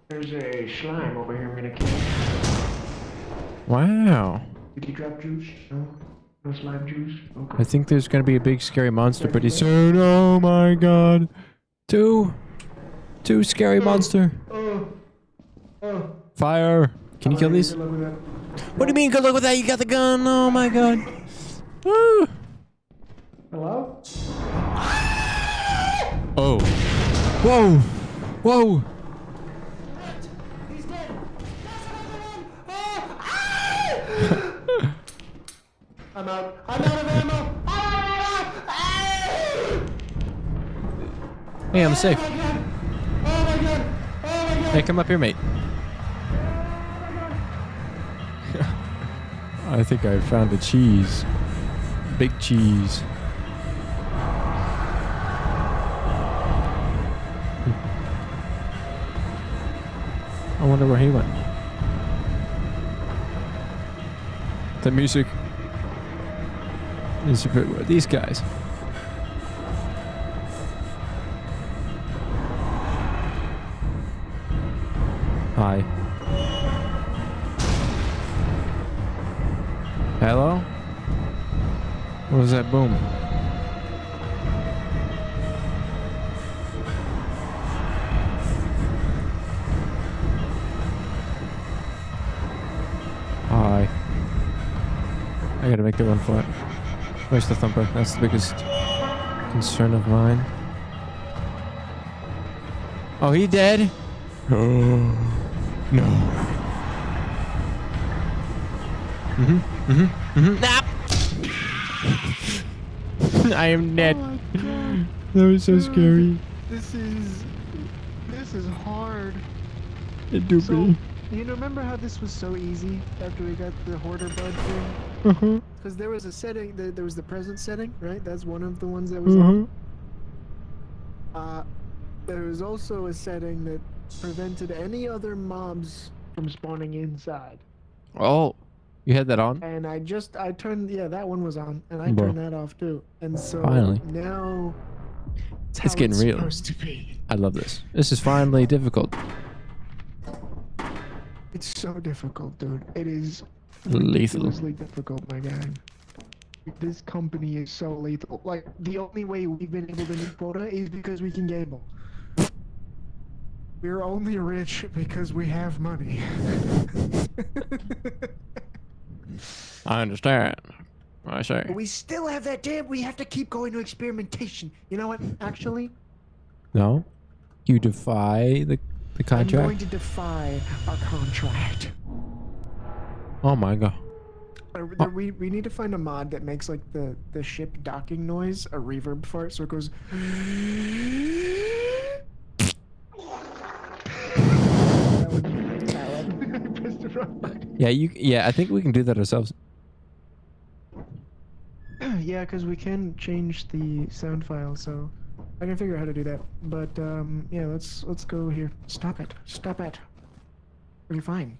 There's a slime over here I'm gonna kill. Wow. Did you drop juice? No? No slime juice? Okay. I think there's gonna be a big scary monster pretty soon. Oh my god. Two. Two scary monster. Uh, uh, uh. Fire. Can you kill these? What do you mean good luck with that? You got the gun. Oh my god. Woo. Hello? Oh. Whoa. Whoa. He's dead. That's another one. I'm out. I'm out of ammo. Hey, I'm safe. Hey, come up here, mate. I think I found the cheese. Big cheese. I wonder where he went. The music is a bit weird. These guys. Hi. Hello? What was that boom? Hi. I gotta make that one flat. Where's the thumper? That's the biggest concern of mine. Oh, he dead? Oh. No. Mm-hmm. Mm-hmm. Mm-hmm. Nah. I am dead. Oh, that was so scary. This is this is hard. It do so, be. You remember how this was so easy after we got the hoarder bug thing? Uh-huh. Because there was a setting, the, there was the present setting, right? That's one of the ones that was uh-huh. on. Uh there was also a setting that prevented any other mobs from spawning inside. Oh, you had that on? And I just, I turned, yeah, that one was on, and I Bro. turned that off too. And so finally. now it's, it's getting it's real. Supposed to be. I love this. This is finally difficult. It's so difficult, dude. It is lethal. difficult, my guy. This company is so lethal. Like, the only way we've been able to meet quota is because we can gamble. We're only rich because we have money. I understand. I say. But we still have that damn. We have to keep going to experimentation. You know what? Actually. No. You defy the the contract. I'm going to defy our contract. Oh my god. Uh, oh. We we need to find a mod that makes like the the ship docking noise a reverb for it, so it goes. Yeah, you. Yeah, I think we can do that ourselves. Yeah, because we can change the sound file, so I can figure out how to do that. But um, yeah, let's let's go here. Stop it! Stop it! You're fine.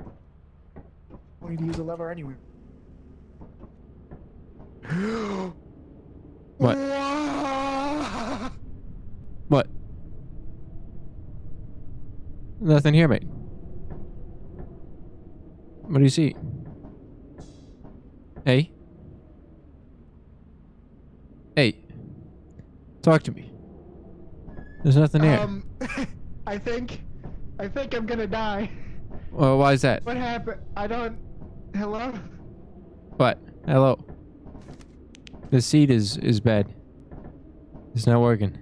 We need to use a lever anyway. What? What? Nothing here, mate. What do you see? Hey? Hey. Talk to me. There's nothing here. Um, I think... I think I'm gonna die. Well, why is that? What happened? I don't... Hello? What? Hello? The seed is, is bad. It's not working.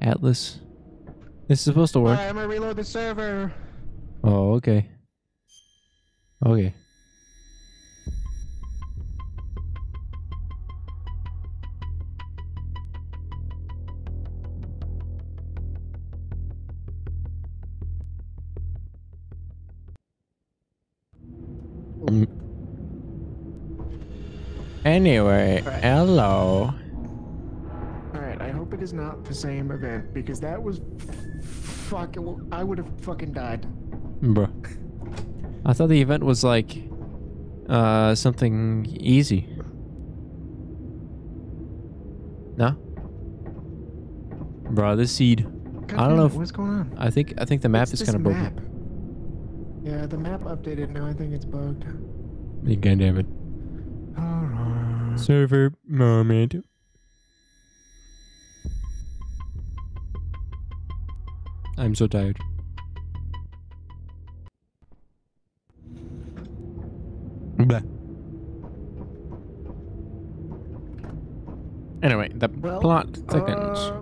Atlas? This is supposed to work. Alright, I'm gonna reload the server. Oh, okay. Okay. Mm. Anyway, right. Hello. Alright, I hope it is not the same event, because that was fucking... I would have fucking died. Bruh. I thought the event was like uh, something easy. No? Bro, this seed. God, I don't know if, what's going on. I think I think the map what's is kind of broken. Yeah, the map updated now. I think it's bugged. God damn it. Right. Server moment. I'm so tired. Blah. Anyway, the well, plot thickens. Uh,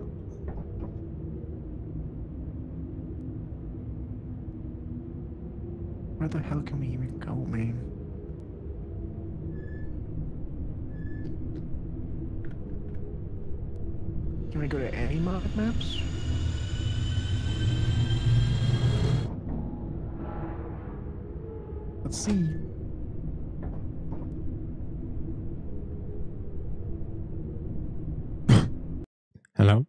where the hell can we even go, man? Can we go to any mod maps? Let's see. Hello?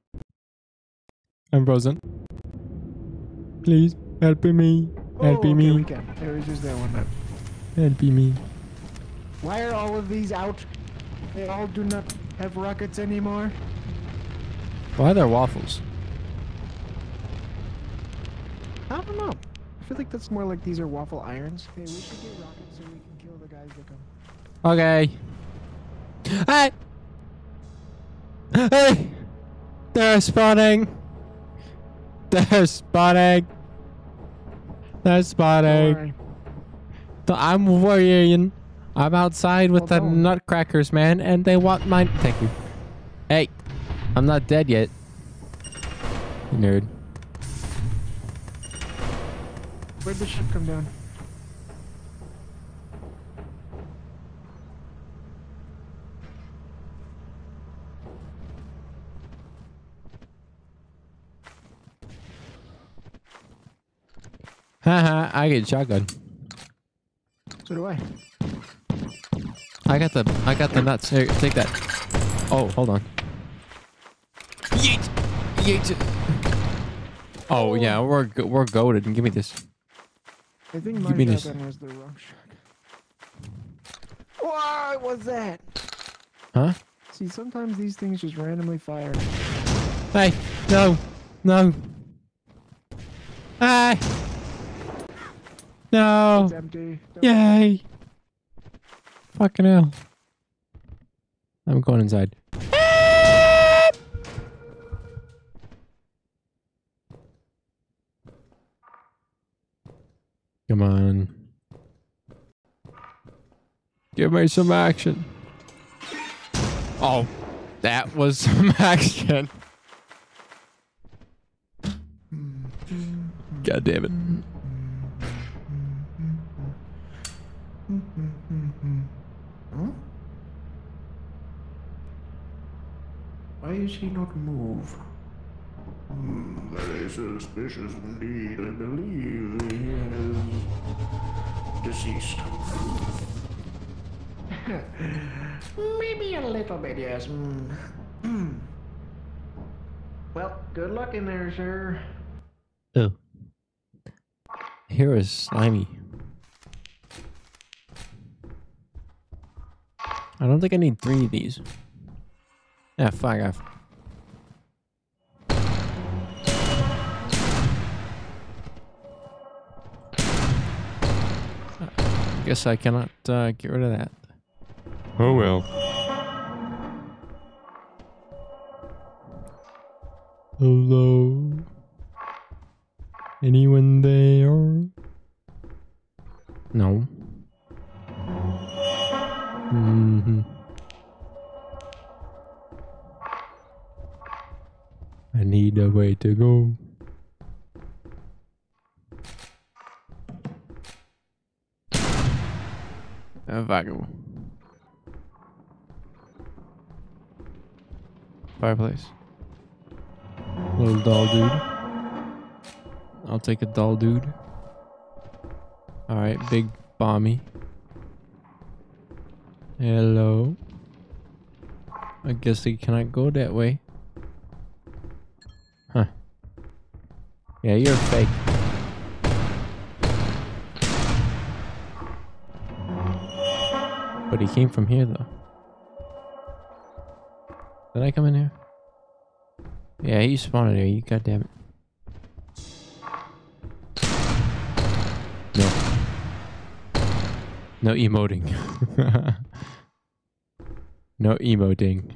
I'm frozen. Please, help me. Help oh, me. Okay, there was just that one up. Help me. Why are all of these out? They all do not have rockets anymore. Why are there waffles? I don't know. I feel like that's more like these are waffle irons. Okay, we should get rockets so we can kill the guys that come. Okay. Hey! Hey! They're spawning! They're spawning! They're spawning! I'm worrying. I'm outside with well, the don't. nutcrackers, man, and they want mine. Thank you. Hey! I'm not dead yet. You nerd. Where'd the ship come down? Haha, I get shotgun. So do I. I got the I got the nuts. Here, take that. Oh, hold on. Yeet! Yeet! Oh, oh yeah, we're we're goated. Give me this. I think my shotgun was the wrong shotgun. What was that? Huh? See, sometimes these things just randomly fire. Hey! No! No! Hey! No! It's empty. Yay! Fucking hell. I'm going inside. Ah! Come on. Give me some action. Oh, that was some action. God damn it. Why is he not move? Hmm, very suspicious indeed. I believe he is deceased. Maybe a little bit, yes. Mm. Well, good luck in there, sir. Oh. Here is slimy. I don't think I need three of these. Yeah, fuck off. I guess I cannot uh, get rid of that. Oh well. Hello. Anyone there? No. Mm-hmm. I need a way to go. Oh, vago. Fireplace. Little doll dude. I'll take a doll dude. Alright, big bomby. Hello. I guess I cannot go that way. Yeah, you're fake. But he came from here, though. Did I come in here? Yeah, he spawned in here. You goddamn it. No. No emoting. No emoting.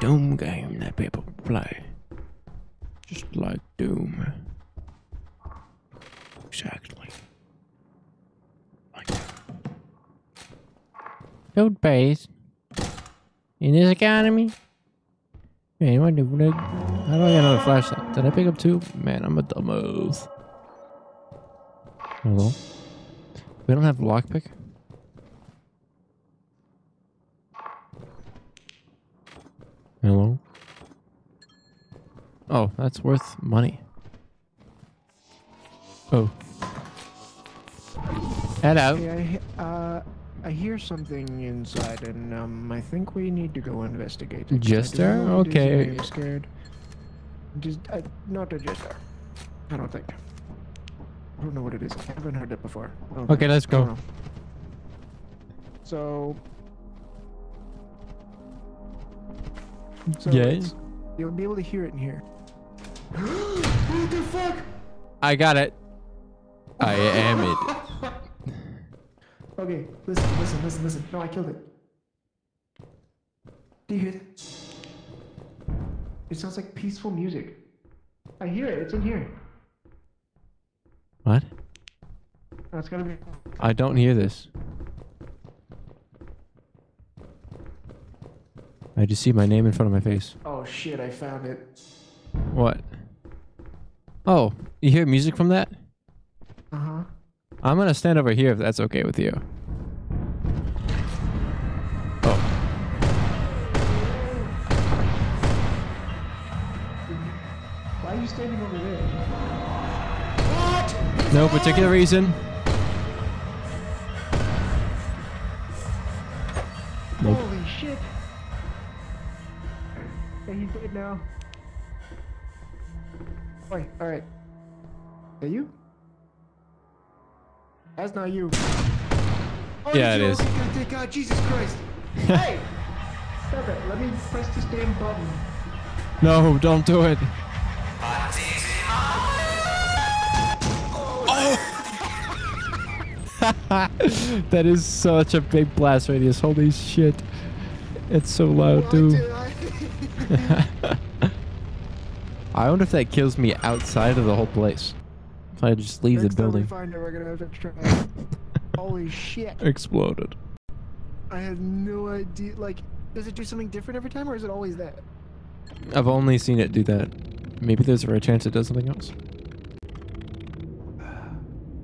Doom game that people play. Just like Doom. Exactly. Like that. Code base. In this economy? Man, what do I How do I get another flashlight? Did I pick up two? Man, I'm a dumbass. Hello? We don't have lockpick? Hello? Oh, that's worth money. Oh. Hello. Hey, I, uh, I hear something inside, and um, I think we need to go investigate. Jester? Okay. I'm scared. Just, uh, not a jester. I don't think. I don't know what it is. I haven't heard it before. Okay, think. Let's go. So. So yes. You'll be able to hear it in here. What the fuck? I got it. I am it. Okay, listen, listen, listen, listen. No, I killed it. Do you hear that? It sounds like peaceful music. I hear it. It's in here. What? That's gotta be. I don't hear this. I just see my name in front of my face. Oh shit! I found it. What? Oh, you hear music from that? Uh huh. I'm gonna stand over here if that's okay with you. Oh. Why are you standing over there? What? No particular reason. Nope. Holy shit! Yeah, he's dead now. Wait, all right. Are you? That's not you. Oh, yeah, it is. Take out Jesus Christ. Hey! Stop it. Let me press this damn button. No, don't do it. Oh! That is such a big blast radius. Holy shit. It's so loud, dude. I wonder if that kills me outside of the whole place. If I just leave Next the building. Time we find it, we're gonna have to try. Holy shit. Exploded. I had no idea. Like, does it do something different every time, or is it always that? I've only seen it do that. Maybe there's a chance it does something else.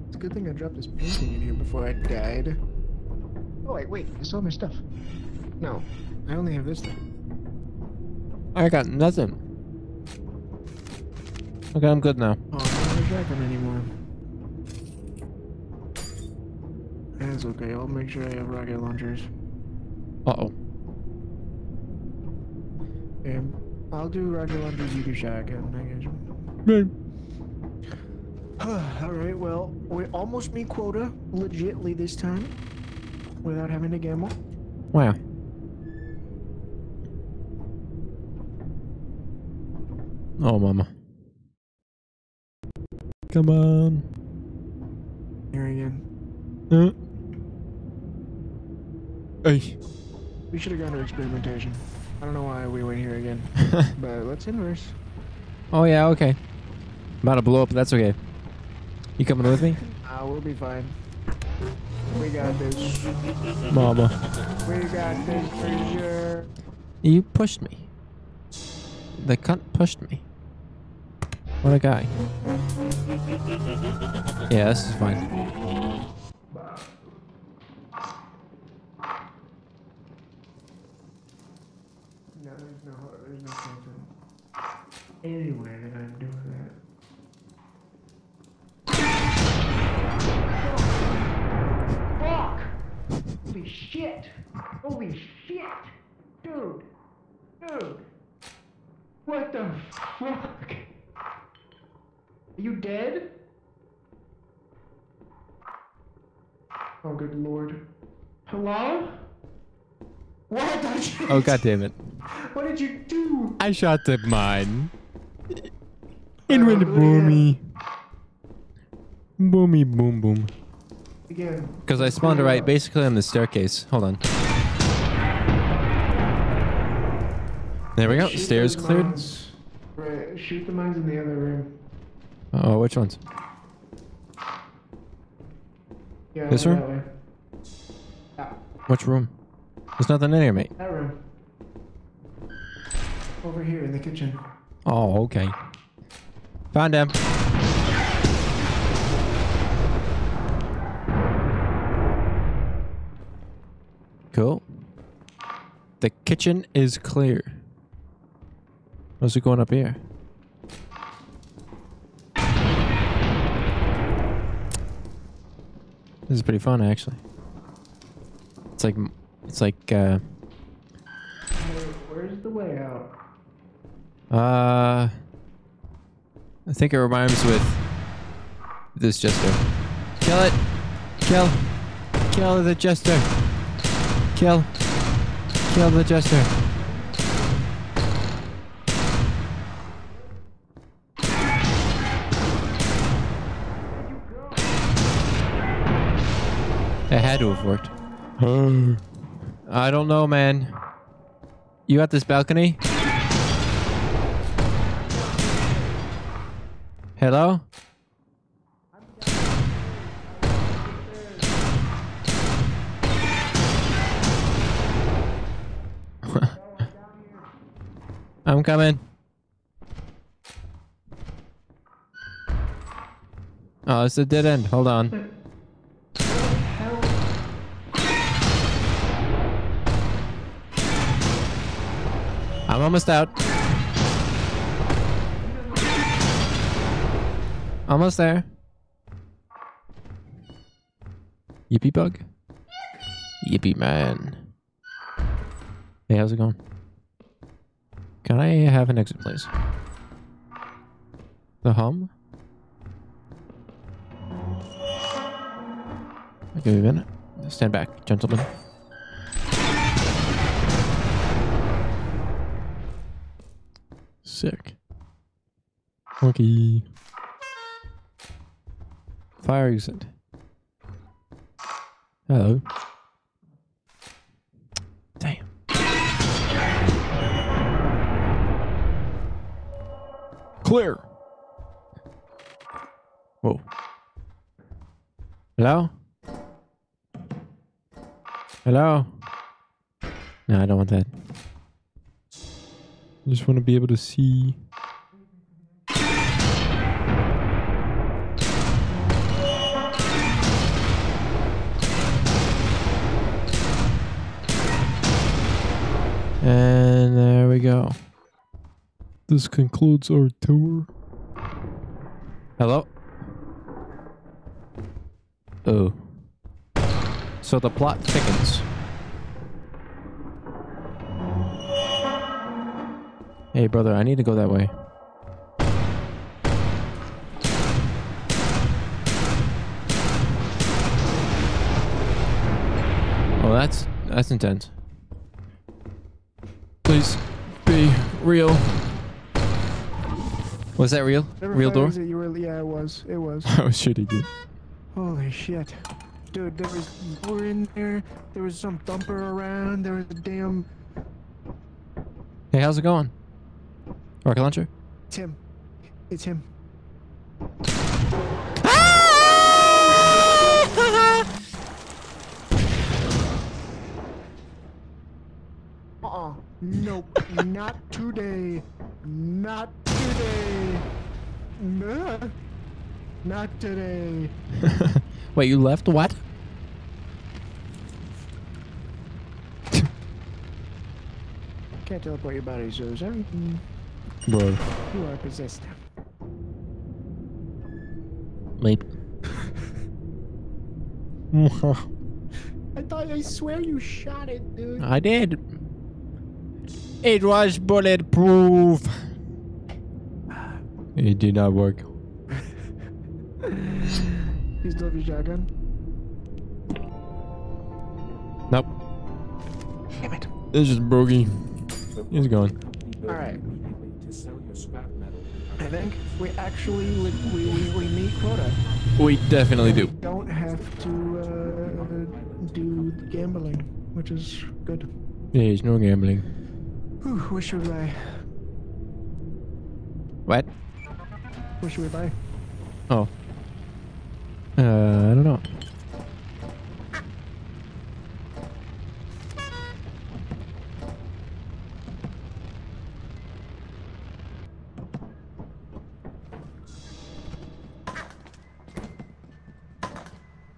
It's a good thing I dropped this painting in here before I died. Oh, wait, wait. I saw my stuff. No, I only have this thing. I got nothing. Okay, I'm good now. Oh, I don't track him anymore. That's okay, I'll make sure I have rocket launchers. Uh-oh. Okay, I'll do rocket launchers, you do shotgun, I guess. Alright, well, we almost meet quota, legitly this time. Without having to gamble. Wow. Oh, mama. Come on. Here again. Uh. Hey. We should have gone to experimentation. I don't know why we went here again. But let's inverse. Oh yeah, okay. I'm about to blow up, but that's okay. You coming with me? Ah, uh, we'll be fine. We got this. Mama. We got this for sure. You pushed me. The cunt pushed me. What a guy. Yeah, this is fine. No, there's no, there's no something. Anyway, that I'm doing that. Fuck! Holy shit! Holy shit! Dude! Dude! What the fuck? Are you dead? Oh, good lord. Hello? What the shit? Oh, god damn it. What did you do? I shot the mine. It uh, went boomy. Yeah. Boomy boom boom. Again. Because I spawned right basically on the staircase. Hold on. There we go. Shoot Stairs cleared. Mines. Right. Shoot the mines in the other room. Oh, which ones? Yeah, this room? Yeah. Which room? There's nothing in here, mate. That room. Over here in the kitchen. Oh, okay. Found him. Cool. The kitchen is clear. What's it going up here? This is pretty fun, actually. It's like, it's like, uh... Where's the way out? Uh... I think it rhymes with this jester. Kill it! Kill! Kill the jester! Kill! Kill the jester! It had to have worked. I don't know, man. You at this balcony? Hello? I'm coming. Oh, it's a dead end. Hold on. I'm almost out. Almost there. Yippee bug? Yippee man. Hey, how's it going? Can I have an exit, please? The hum? Give me a minute. Stand back, gentlemen. Sick. Monkey. Fire exit. Hello. Damn. Clear. Whoa. Hello? Hello? No, I don't want that. I just want to be able to see. And there we go. This concludes our tour. Hello? Oh. So the plot thickens. Hey, brother, I need to go that way. Oh, that's that's intense. Please be real. Was that real? Real door? You were, yeah, it was. It was. I was shooting you. Holy shit. Dude, there was more in there. There was some thumper around. There was a damn... Hey, how's it going? Rocket launcher? It's him. It's him. Uh-uh. Nope. Not today. Not today. Nah. Not today. Wait, you left? What? Can't teleport your body, so is everything... Bro. You are possessed. Leap. I thought, I swear you shot it, dude. I did. It was bulletproof. It did not work. You still have your shotgun? Nope. Damn it. This is Brogy. He's gone. Alright. I think we actually we, we, we meet quota. We definitely do. We don't have to uh, do gambling, which is good. Yeah, there's no gambling. Whew, where should we buy? What? Where should we buy? Oh. Uh, I don't know.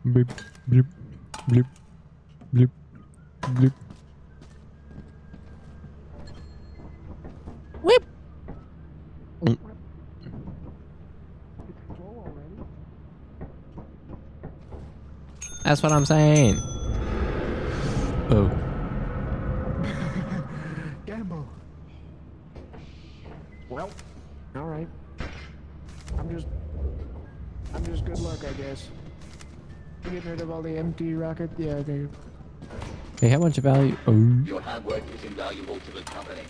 Blip, blip, blip, blip, blip. Whip! Mm. That's what I'm saying. Oh. Gamble. Well, all right. I'm just, I'm just good luck, I guess. Getting rid of all the empty rocket. Yeah, they. They have a bunch of value. Oh. Your hard work is invaluable to the company.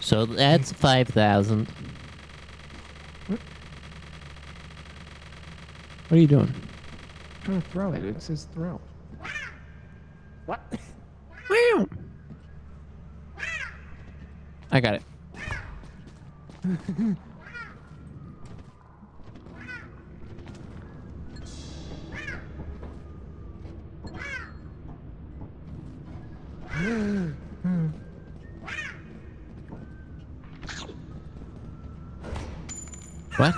So that's five thousand. What are you doing? I'm trying to throw it. It says throw. What? Wow. I got it. What?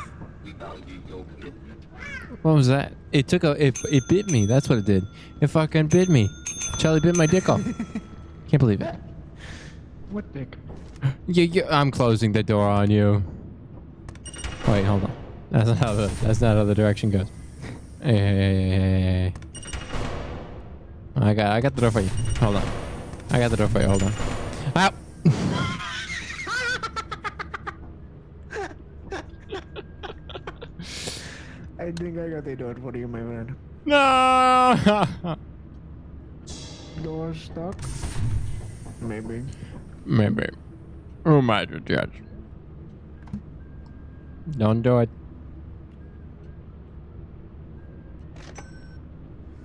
What was that? It took a. It, it bit me. That's what it did. It fucking bit me. Charlie bit my dick off. Can't believe it. What dick? You, you, I'm closing the door on you. Oh, wait, hold on. That's not how the. That's not how the direction goes. Hey, hey, hey, hey. I got. I got the door for you. Hold on. I got the door for you. Hold on. Ow! I think I got the door for you, my man. No! Door stuck? Maybe. Maybe. Who might you judge? Don't do it.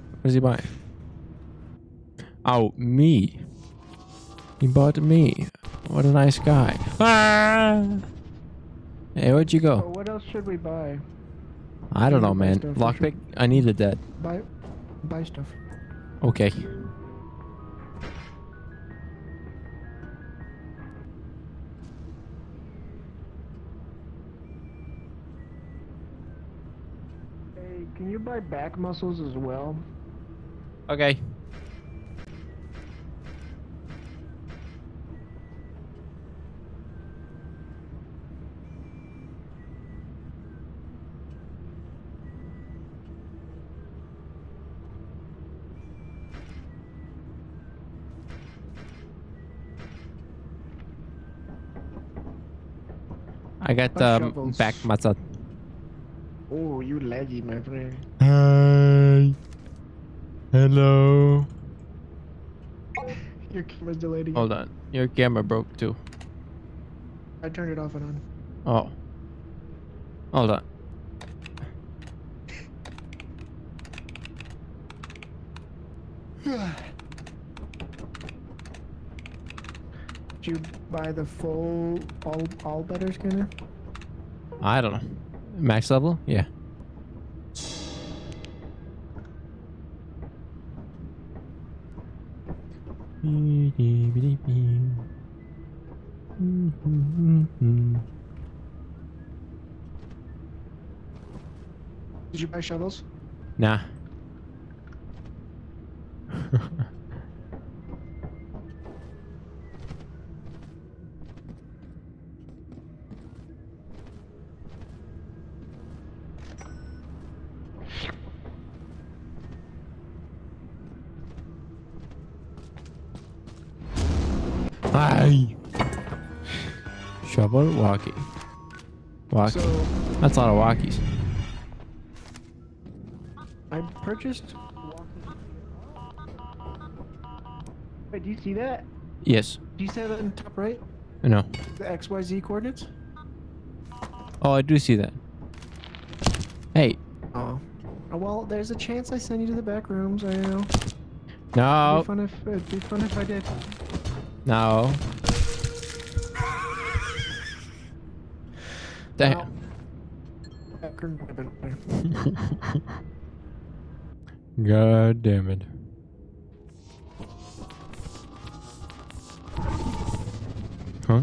What is he buying? Oh, me. He bought me. What a nice guy. Ah! Hey, where'd you go? Oh, what else should we buy? I don't know, man. Lockpick? I needed that. Buy, buy stuff. Okay. Hey, can you buy back muscles as well? Okay. I got the um, back matzah. Oh, you laggy, my friend. Hi. Hello. Your camera's delayed again. Hold on. Your camera broke too. I turned it off and on. Oh. Hold on. Did you buy the full all all better scanner? I don't know. Max level? Yeah. Did you buy shovels? Nah. Shovel, walkie. Walkie. So, that's a lot of walkies. I purchased walkie. Wait, do you see that? Yes. Do you see that in the top right? No. The X Y Z coordinates? Oh, I do see that. Hey. Oh. Oh well, there's a chance I send you to the back rooms, I know. No. It'd be fun if, it'd be fun if I did. No. Damn. God damn it. Huh?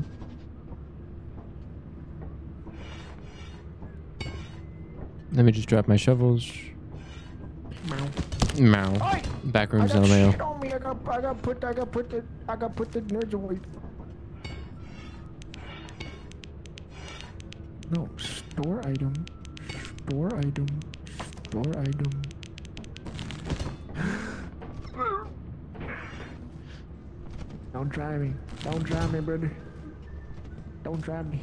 Let me just drop my shovels. Meow. Meow. Back rooms on the mail. Shit on me. I got, I got put, I got put the, I got put the nerds away. No, store item. Store item. Store item. Don't drive me. Don't drive me, brother. Don't drive me.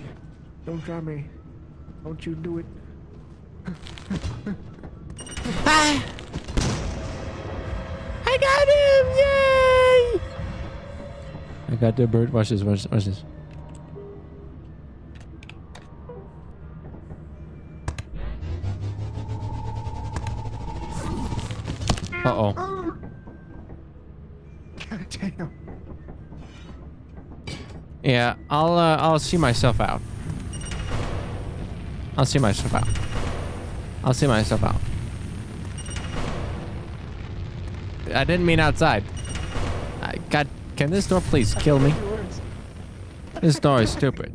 Don't drive me. Don't you do it. Bye. I got him! Yay! I got the bird. Watch this. Watch this. Watch this. Uh oh. God damn. Yeah, I'll uh, I'll see myself out. I'll see myself out. I'll see myself out. I didn't mean outside. I, God, can this door please kill me? This door is stupid.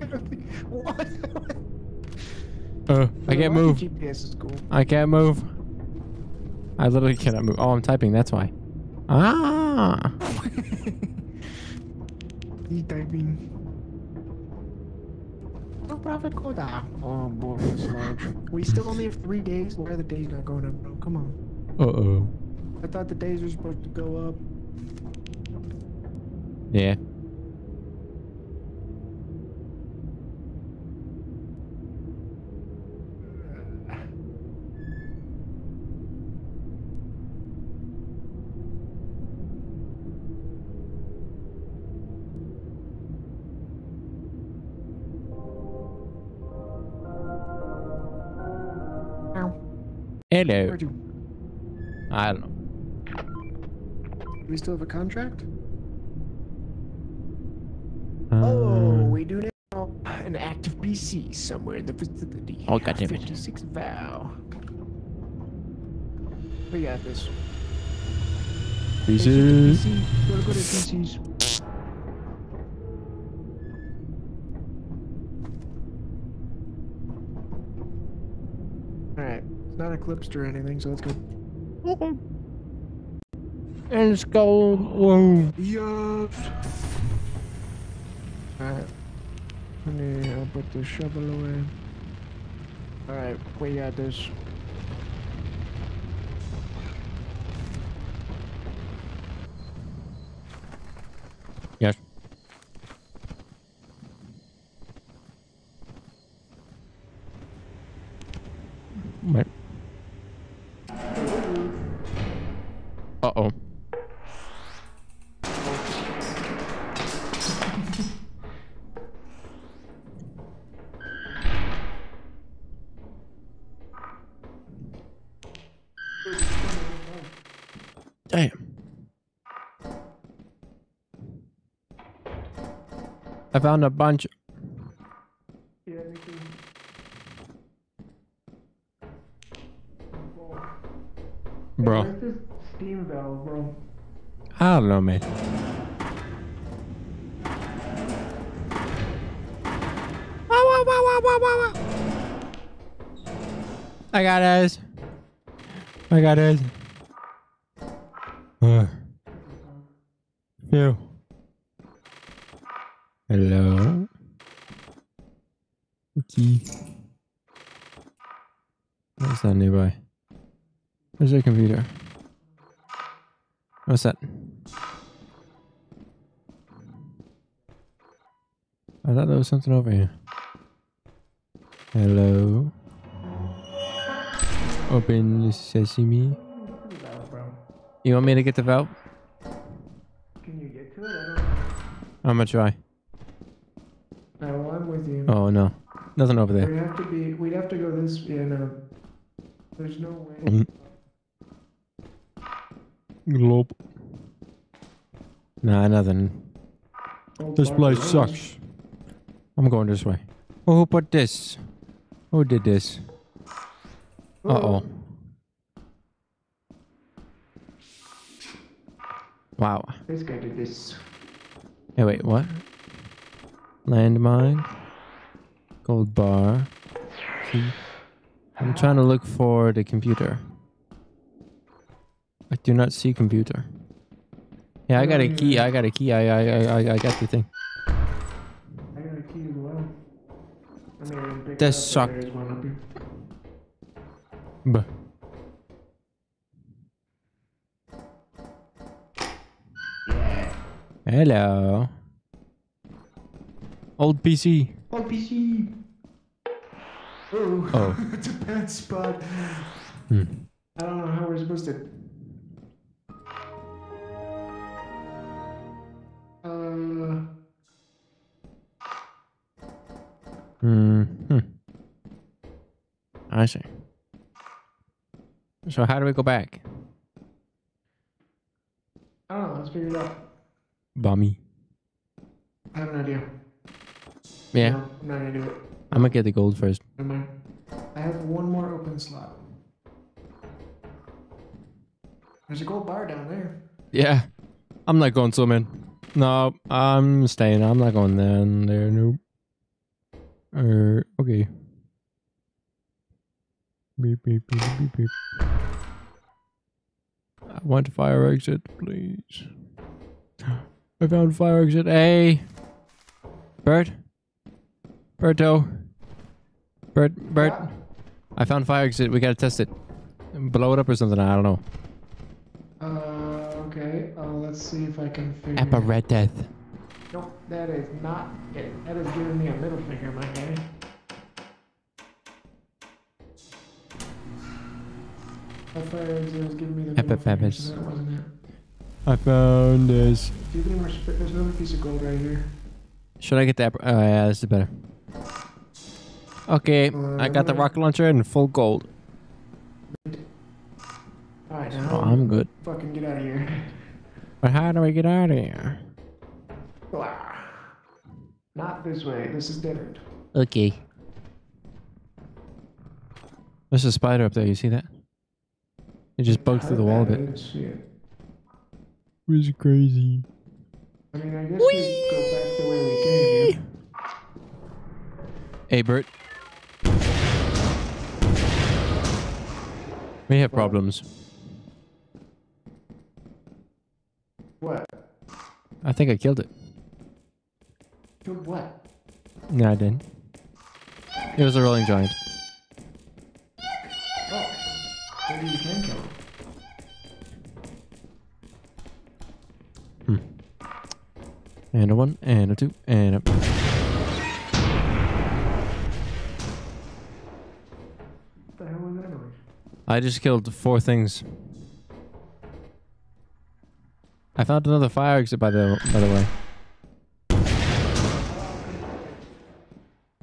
What? Uh, I can't move. I can't move. I literally cannot move. Oh, I'm typing. That's why. Ah. He's typing. No profit quota. Oh, boy, it's large. We still only have three days. Why are the days not going up, bro? Come on. Uh oh. I thought the days were supposed to go up. Yeah. Hello. I don't know. Do we still have a contract? Uh, oh, we do now. An active P C somewhere in the facility. Oh, goddamn. fifty-six vow. We got this. P Cs. P C. Go to P Cs. Not eclipsed or anything, so that's good. Okay. And it's gold. Whoa. Yup. Alright. Let me uh, put the shovel away. Alright, we got this. Yes. Wait. Uh-oh. Damn. I found a bunch. Yeah, bro. Steam valve, bro. I don't know, man. Wow, wow, wow, wow, wow, wow, wow. I got us. I got us. Uh. Ew. Hello. Okay. That's not nearby. Where's your computer? What's that? I thought there was something over here. Hello. Open sesame. You want me to get the valve? Can you get to it? I'm gonna try. I am with you. Oh no, nothing over there. We have to be. We'd have to go this. Yeah, no. There's no way. Mm-hmm. Globe. Nah, nothing. This place sucks. I'm going this way. Oh, who put this? Who did this? Uh oh. Wow. This guy did this. Hey, wait, what? Landmine. Gold bar. I'm trying to look for the computer. I do not see computer. Yeah, I got a key. I got a key. I I I I got the thing. I got a key as well. I mean, I that sucked. B. Hello. Old P C. Old P C. Oh, oh. It's a bad spot. Hmm. I don't know how we're supposed to. Uh. Hmm. Hmm. I see. So how do we go back? I don't know. Let's figure it out. Bummy. I have no idea. Yeah. No, I'm not gonna do it. I'm gonna get the gold first. Never mind. I have one more open slot. There's a gold bar down there. Yeah. I'm not going swimming. No, I'm staying. I'm not going down there. Nope. Er, uh, okay. Beep, beep, beep, beep, beep. I want a fire exit, please. I found fire exit. Hey, Bert, Berto, Bert, Bert. Yeah. I found fire exit. We gotta test it, blow it up or something. I don't know. Uh, okay. Uh, let's see if I can figure. Apparatus. Nope, that is not it. That is giving me a middle finger, my guy. That fire exit is giving me the middle finger. So that wasn't it. I found this. Do you think there's another piece of gold right here? Should I get that? Oh yeah, this is better. Okay, uh, I got the rocket launcher and full gold. Alright, now oh, I'm good. Fucking get out of here. But how do I get out of here? Not this way. This is different. Okay. There's a spider up there. You see that? It just bugged through the wall a bit. See it. It's crazy. I mean, I guess Whee! We go back the way we came. Yeah? Hey, Bert. We have what? Problems. What? I think I killed it. Killed what? No, I didn't. It was a rolling giant. Oh. Maybe you can kill it. And a one, and a two, and a... What the hell was that noise? I just killed four things. I found another fire exit, by the, by the way.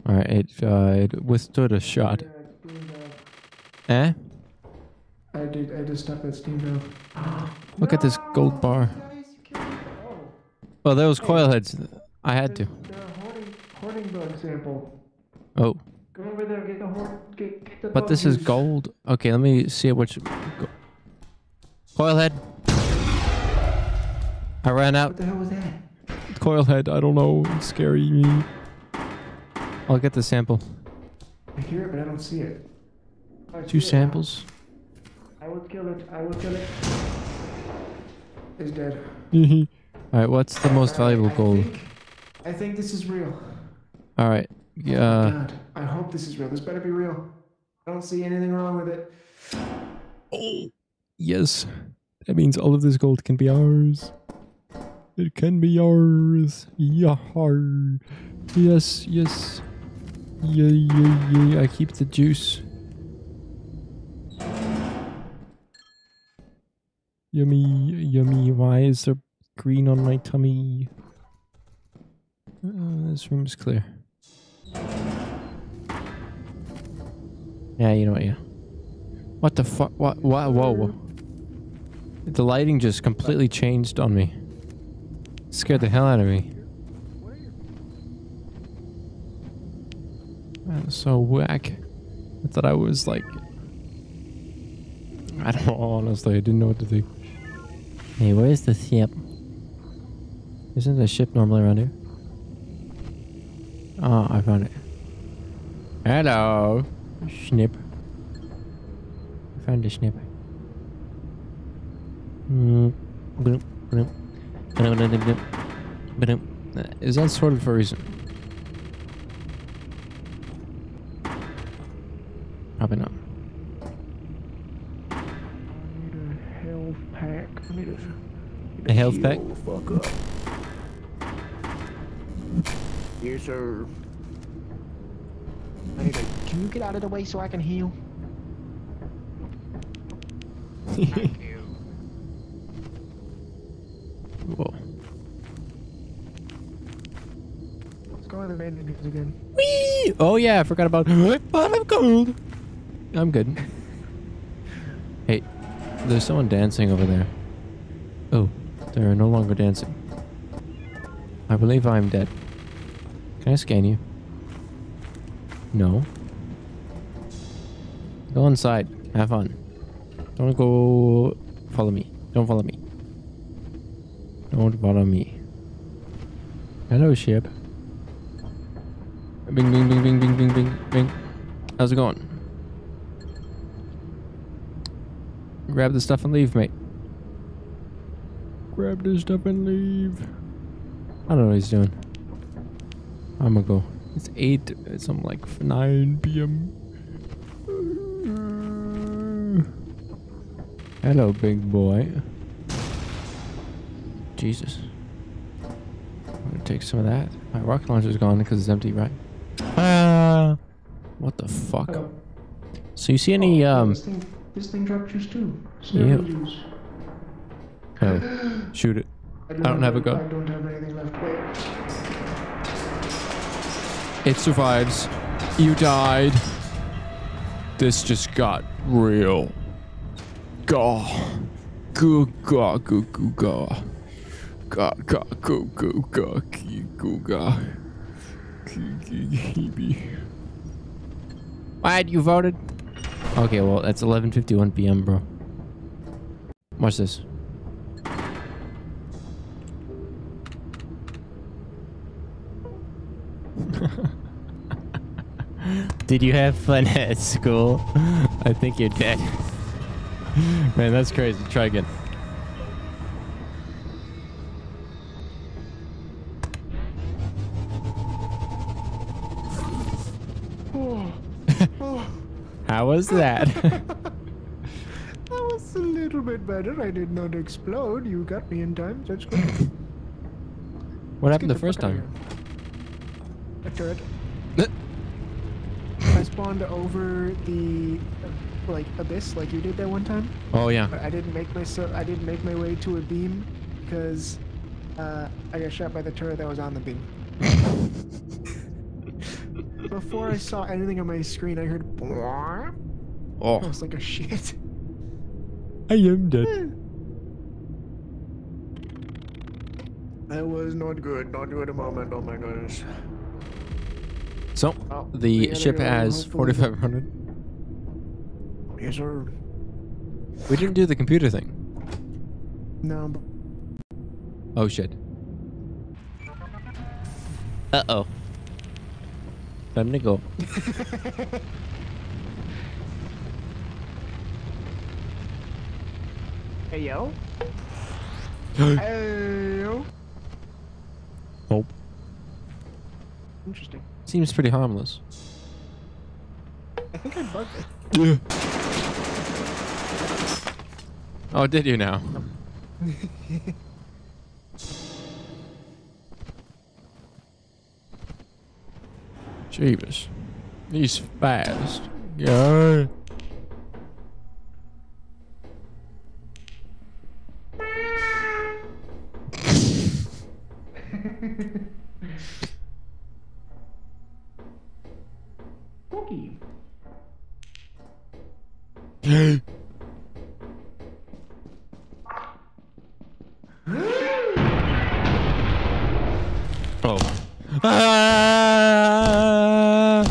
Alright, it, uh, it withstood a shot. Eh? I did, I just stopped that steam valve. Look no! at this gold bar. Well, there was hey, coil heads. I had to. Hoarding, hoarding bug sample. Oh. Go over there, get the hoard, get, get the But this juice. Is gold. Okay, let me see which. Go. Coil head. I ran out. What the hell was that? Coil head. I don't know. It's scary me. I'll get the sample. I hear it, but I don't see it. I Two see samples. It. I will kill it. I will kill it. It's dead. Hehe. Alright, what's the most right, valuable I gold? Think, I think this is real. Alright. Yeah. Oh God. I hope this is real. This better be real. I don't see anything wrong with it. Oh. Yes. That means all of this gold can be ours. It can be ours. Yeah. Yes, yes. Yeah, yeah, yeah. I keep the juice. Yummy, yummy. Why is there green on my tummy. Uh, this room is clear. Yeah, you know what, yeah. What the fuck? What? Whoa, whoa. The lighting just completely changed on me. It scared the hell out of me. That's so whack. I thought I was like... I don't know, honestly. I didn't know what to think. Hey, where is the ship? Isn't the ship normally around here? Oh, I found it. Hello, Snip. I found the Snip. Is that sorted for a reason? Probably not. for me to, to a health pack. The fuck up. Here, sir. Hey, can you get out of the way so I can heal? Thank you. Whoa. Let's go over the bandages again. Whee! Oh yeah, I forgot about but I'm cold. I'm good. Hey, there's someone dancing over there. Oh, they're no longer dancing. I believe I'm dead. Can I scan you? No. Go inside. Have fun. Don't go... Follow me. Don't follow me. Don't follow me. Hello, ship. Bing, bing, bing, bing, bing, bing, bing, bing. How's it going? Grab the stuff and leave, mate. Grab the stuff and leave. I don't know what he's doing. I'm gonna go. It's eight, it's something like nine P M Hello, big boy. Jesus. I'm gonna take some of that. My rocket launcher's gone because it's empty, right? Ah! What the fuck? Hello. So you see any, oh, um... This thing, this thing dropped juice too. Yeah. Oh, shoot it. I don't, I don't have, have a gun. I don't have anything left. Wait. It survives. You died. This just got real. Go, go, go, go, go, go, go, go, go, go, go, go, go. Alright, you voted. Okay, well, that's eleven fifty-one P M, bro. Watch this. Did you have fun at school? I think you're dead. Man, that's crazy. Try again. Oh. Oh. How was that? That was a little bit better. I did not explode. You got me in time. That's good. What Let's happened the, the first time? A turret. I spawned over the... like abyss, like you did that one time. Oh yeah. But I didn't make myself. I didn't make my way to a beam because uh, I got shot by the turret that was on the beam. Before I saw anything on my screen, I heard. Blorp. Oh. I was like, "Oh shit." I am dead. That was not good. Not good at the moment. Oh my gosh. So oh, the, the ship has forty-five hundred. Yes, sir. We didn't do the computer thing. No. Oh shit. Uh oh. Time to go. Hey yo. Hey yo. Oh. Interesting. Seems pretty harmless. I think I bugged it. Yeah. Oh, did you now? Jeebus. He's fast. Yeah. Cookie. Ah!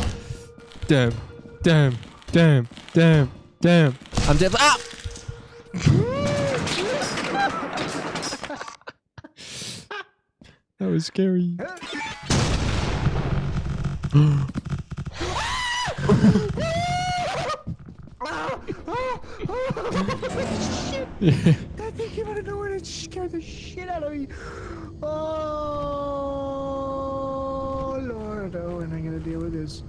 Damn, damn, damn, damn, damn. I'm dead. Ah! That was scary. I think you want to know where it scared the shit out of me. Oh. Oh, and I'm gonna deal with this.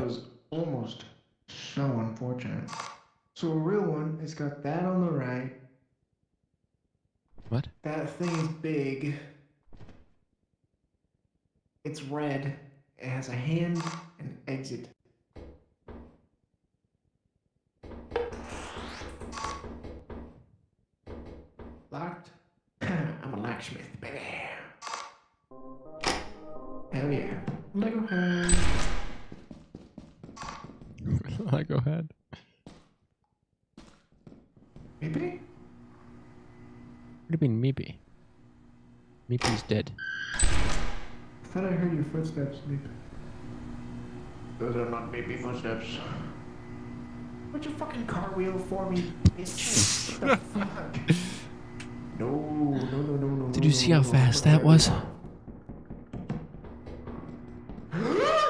was almost so unfortunate. So a real one, it's got that on the right. What? That thing is big. It's red. It has a hand and exit. Locked? I'm a locksmith, baby. Hell yeah. Lego head. Lego head. Meepy? What do you mean Meepy? Meepy's dead. I thought I heard your footsteps, Meepy. Those are not Meepy footsteps. Put your fucking car wheel for me, bitch. What the fuck? No, no, no, no, no. Did you see how fast that was?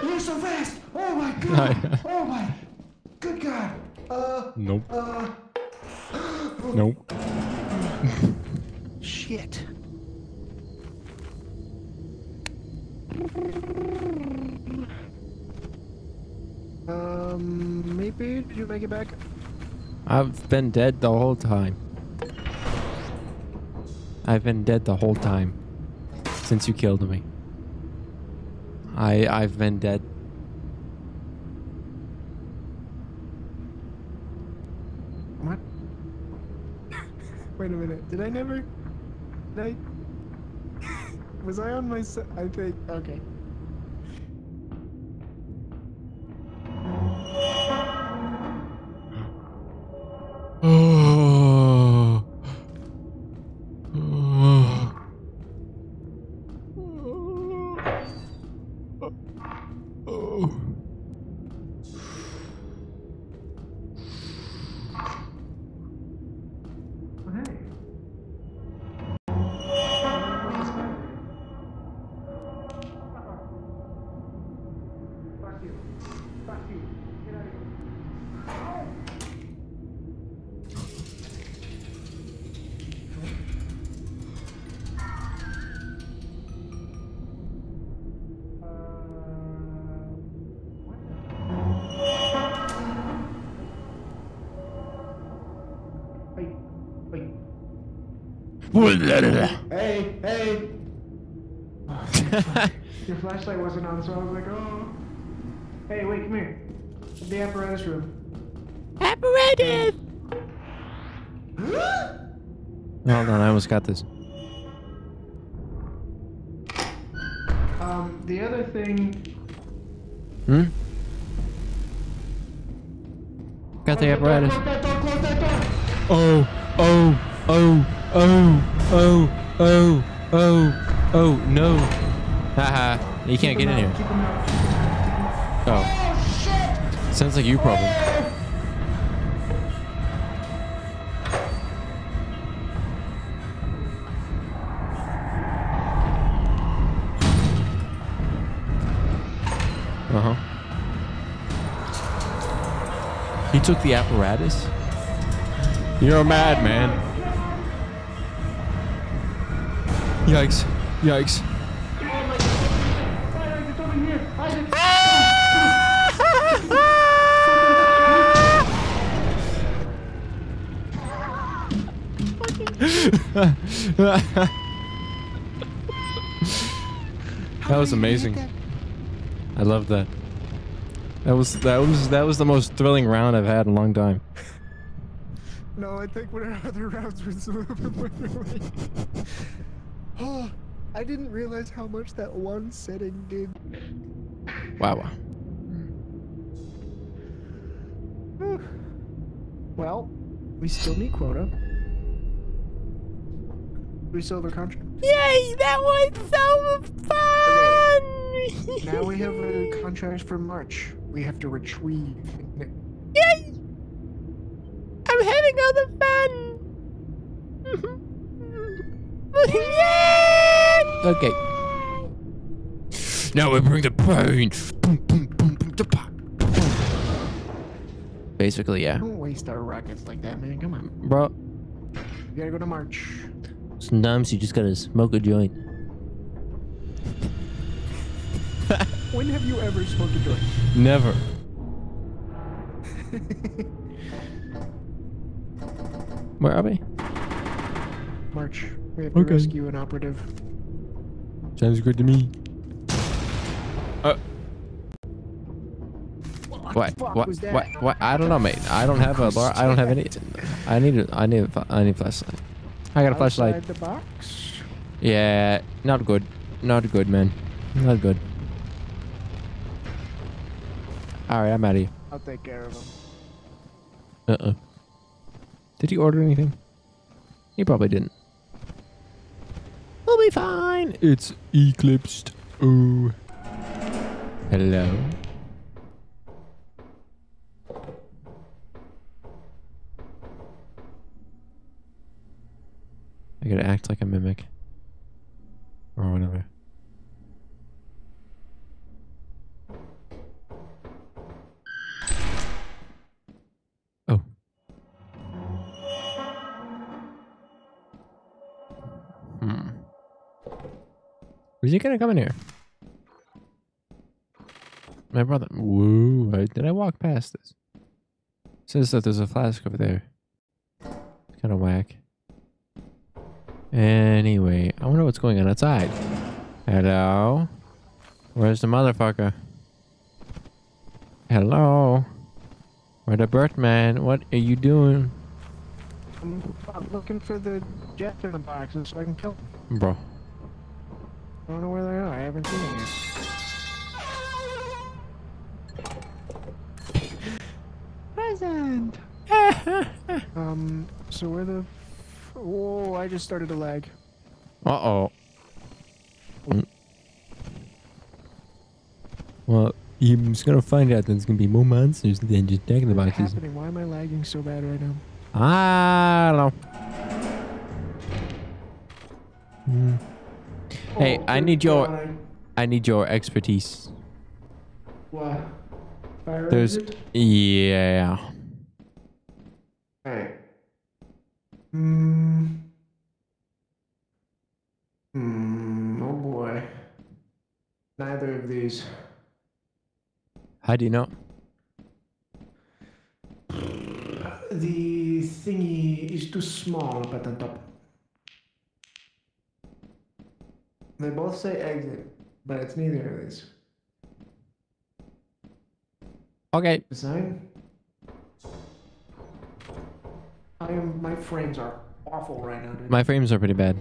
You're so fast! Oh my god! Oh my good god! Uh Nope. Uh Nope. Shit. Um maybe did you make it back? I've been dead the whole time. I've been dead the whole time since you killed me. I I've been dead. What? Wait a minute. Did I never? Did I? Was I on my? I think. Okay. Hey, hey! Oh, your flashlight wasn't on, so I was like, oh. Hey, wait, come here. The apparatus room. Apparatus! Hold on, I almost got this. Um, the other thing. Hmm? Got the apparatus. Oh, oh, oh. Oh, oh, oh, oh, oh, no. Haha, you can't get in here. Oh. Sounds like you problem. Uh-huh. He took the apparatus? You're a madman. Yikes. Yikes. That was amazing. I love that. That was that was that was the most thrilling round I've had in a long time. No, I think one of our other rounds was a little bit more thrilling. Oh, I didn't realize how much that one setting did. Wow. Well, we still meet quota. We still have a contract. Yay! That was so fun! Okay. Now we have a contract for March. We have to retrieve. Yay! I'm having all the fun! Yeah! Okay. Now we bring the pain. Boom, boom, boom, boom, da, pa, boom. Basically, yeah. Don't waste our rockets like that, man. Come on, bro. You gotta go to March. Sometimes you just gotta smoke a joint. When have you ever spoken to us? Never. Where are we? March. We have to okay. rescue an operative. Sounds good to me. Uh. What? What? What? What? What? I don't know, mate. I don't have a bar. I don't have any. I need a. I need. A, I need a flashlight. I got a flashlight. Outside the box? Yeah. Not good. Not good, man. Not good. All right, I'm out of here. I'll take care of him. Uh-uh. Did he order anything? He probably didn't. We'll be fine. It's eclipsed. Oh. Hello. I gotta act like a mimic. Or whatever. Oh. Hmm. Is he gonna come in here? My brother. Woo. Did I walk past this? It says that there's a flask over there. It's kind of whack. Anyway, I wonder what's going on outside. Hello? Where's the motherfucker? Hello? Where the Birdman? What are you doing? I'm, I'm looking for the jet in the box so I can kill him. Bro. I don't know where they are. I haven't seen them yet. Present! um, so where the... Whoa, I just started to lag. Uh-oh. Well, you're just gonna find out that there's gonna be more monsters than just taking the boxes. What's happening? Why am I lagging so bad right now? I don't know. Mm. Oh, hey, I need your... God. I need your expertise. What? Fire there's... Exit? Yeah. Hey. Hmm. Hmm. Oh boy. Neither of these. How do you know? The thingy is too small, but on top. They both say exit, but it's neither of these. Okay. Design? I am, my frames are awful right now, dude. My frames are pretty bad.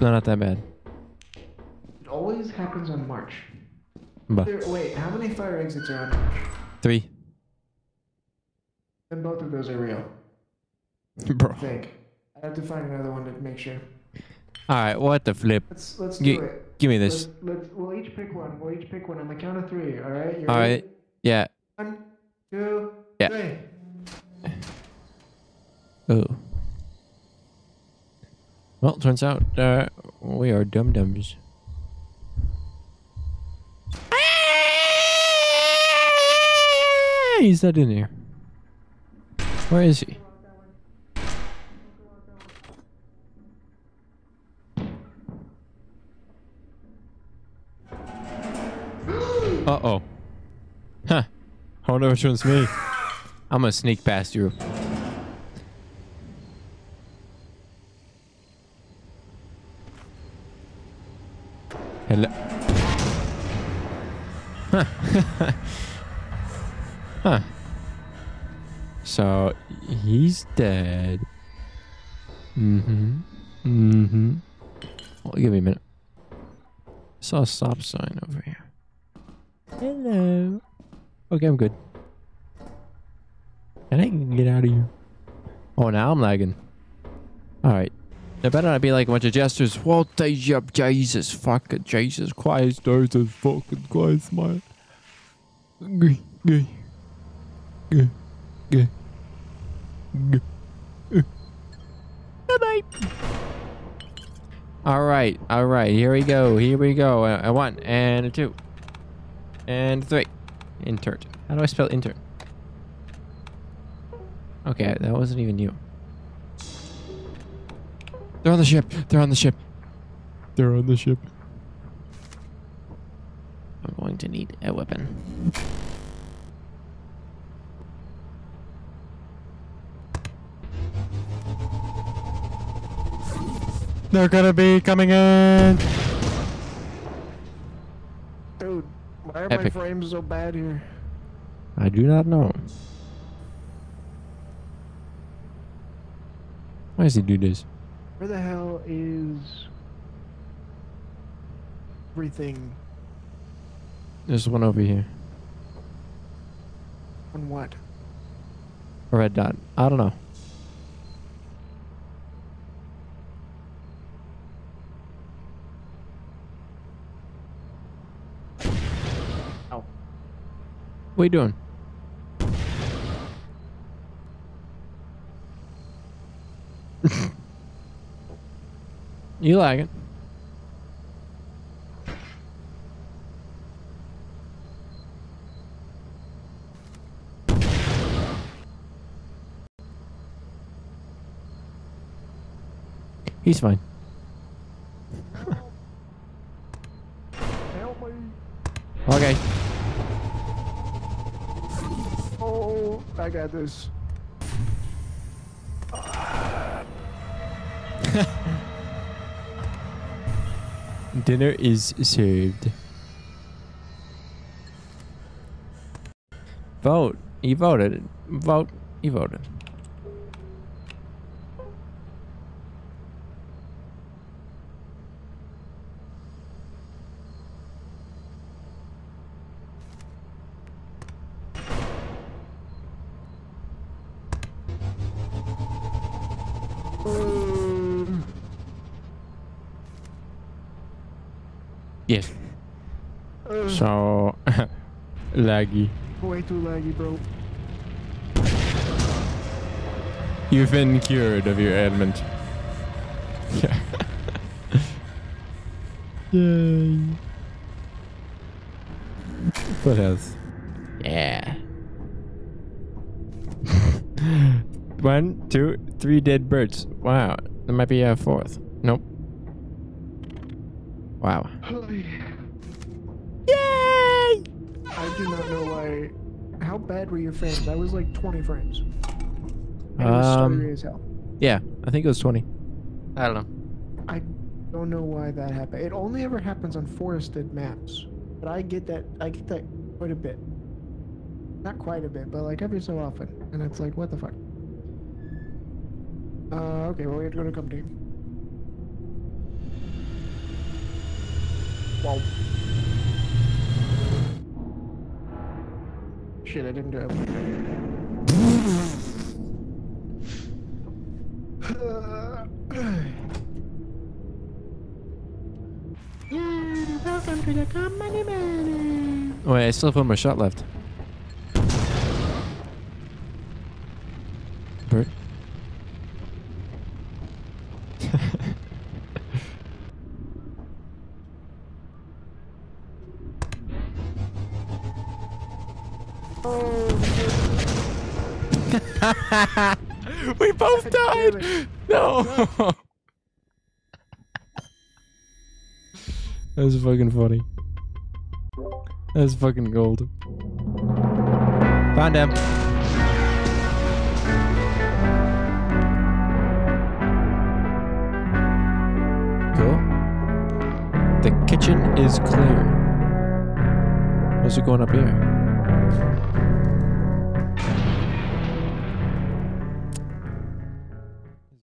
They're not that bad. It always happens on March. But. There, wait, how many fire exits are on March? Three. And both of those are real. Bro. I think. I have to find another one to make sure. Alright, what the flip? Let's, let's do it. Give me this. Let's, let's, we'll each pick one. We'll each pick one on the count of three, alright? Alright, yeah. One, two, yeah. three. Oh. Well, turns out uh, we are dum-dums. He's not in here. Where is he? Uh-oh. Huh. I wonder which one's me. I'm gonna sneak past you. Hello. Huh. Huh. So he's dead. Mm-hmm. Mm-hmm. Well, give me a minute. I saw a stop sign over here. Hello. Okay, I'm good. And I can get out of here. Oh, now I'm lagging. All right. There better not be like a bunch of jesters. What is up, Jesus fucking Jesus Christ, Jesus fucking Christ, man. Bye-bye. All right, all right, here we go, here we go. A, a one and a two and three. Intern. How do I spell intern? Okay, that wasn't even you. They're on the ship. They're on the ship. They're on the ship. I'm going to need a weapon. They're gonna be coming in! Dude, why are Epic. my frames so bad here? I do not know. Why does he do this? Where the hell is everything? There's one over here. On what? A red dot. I don't know. Ow. What are you doing? You like it? He's fine. Help. Help me. Okay. Oh, I got this. Dinner is served. Vote. He voted. Vote. He voted. Yes. Uh, so laggy. Way too laggy, bro. You've been cured of your ailment. Yeah. Yay. What else? Yeah. One, two, three dead birds. Wow. There might be a fourth. Nope. Wow. Yay! I do not know why. How bad were your frames? I was like twenty frames. And um, it was starry as hell. Yeah, I think it was twenty. I don't know. I don't know why that happened. It only ever happens on forested maps. But I get that. I get that quite a bit. Not quite a bit, but like every so often. And it's like, what the fuck? Uh, okay, well, we have to go to company. Wow. Shit, I didn't do it. Yeah, welcome to the company, man. Wait, I still have one more shot left. Bird. We both died! No! That was fucking funny. That was fucking gold. Find him. Cool. The kitchen is clear. What's it going up here?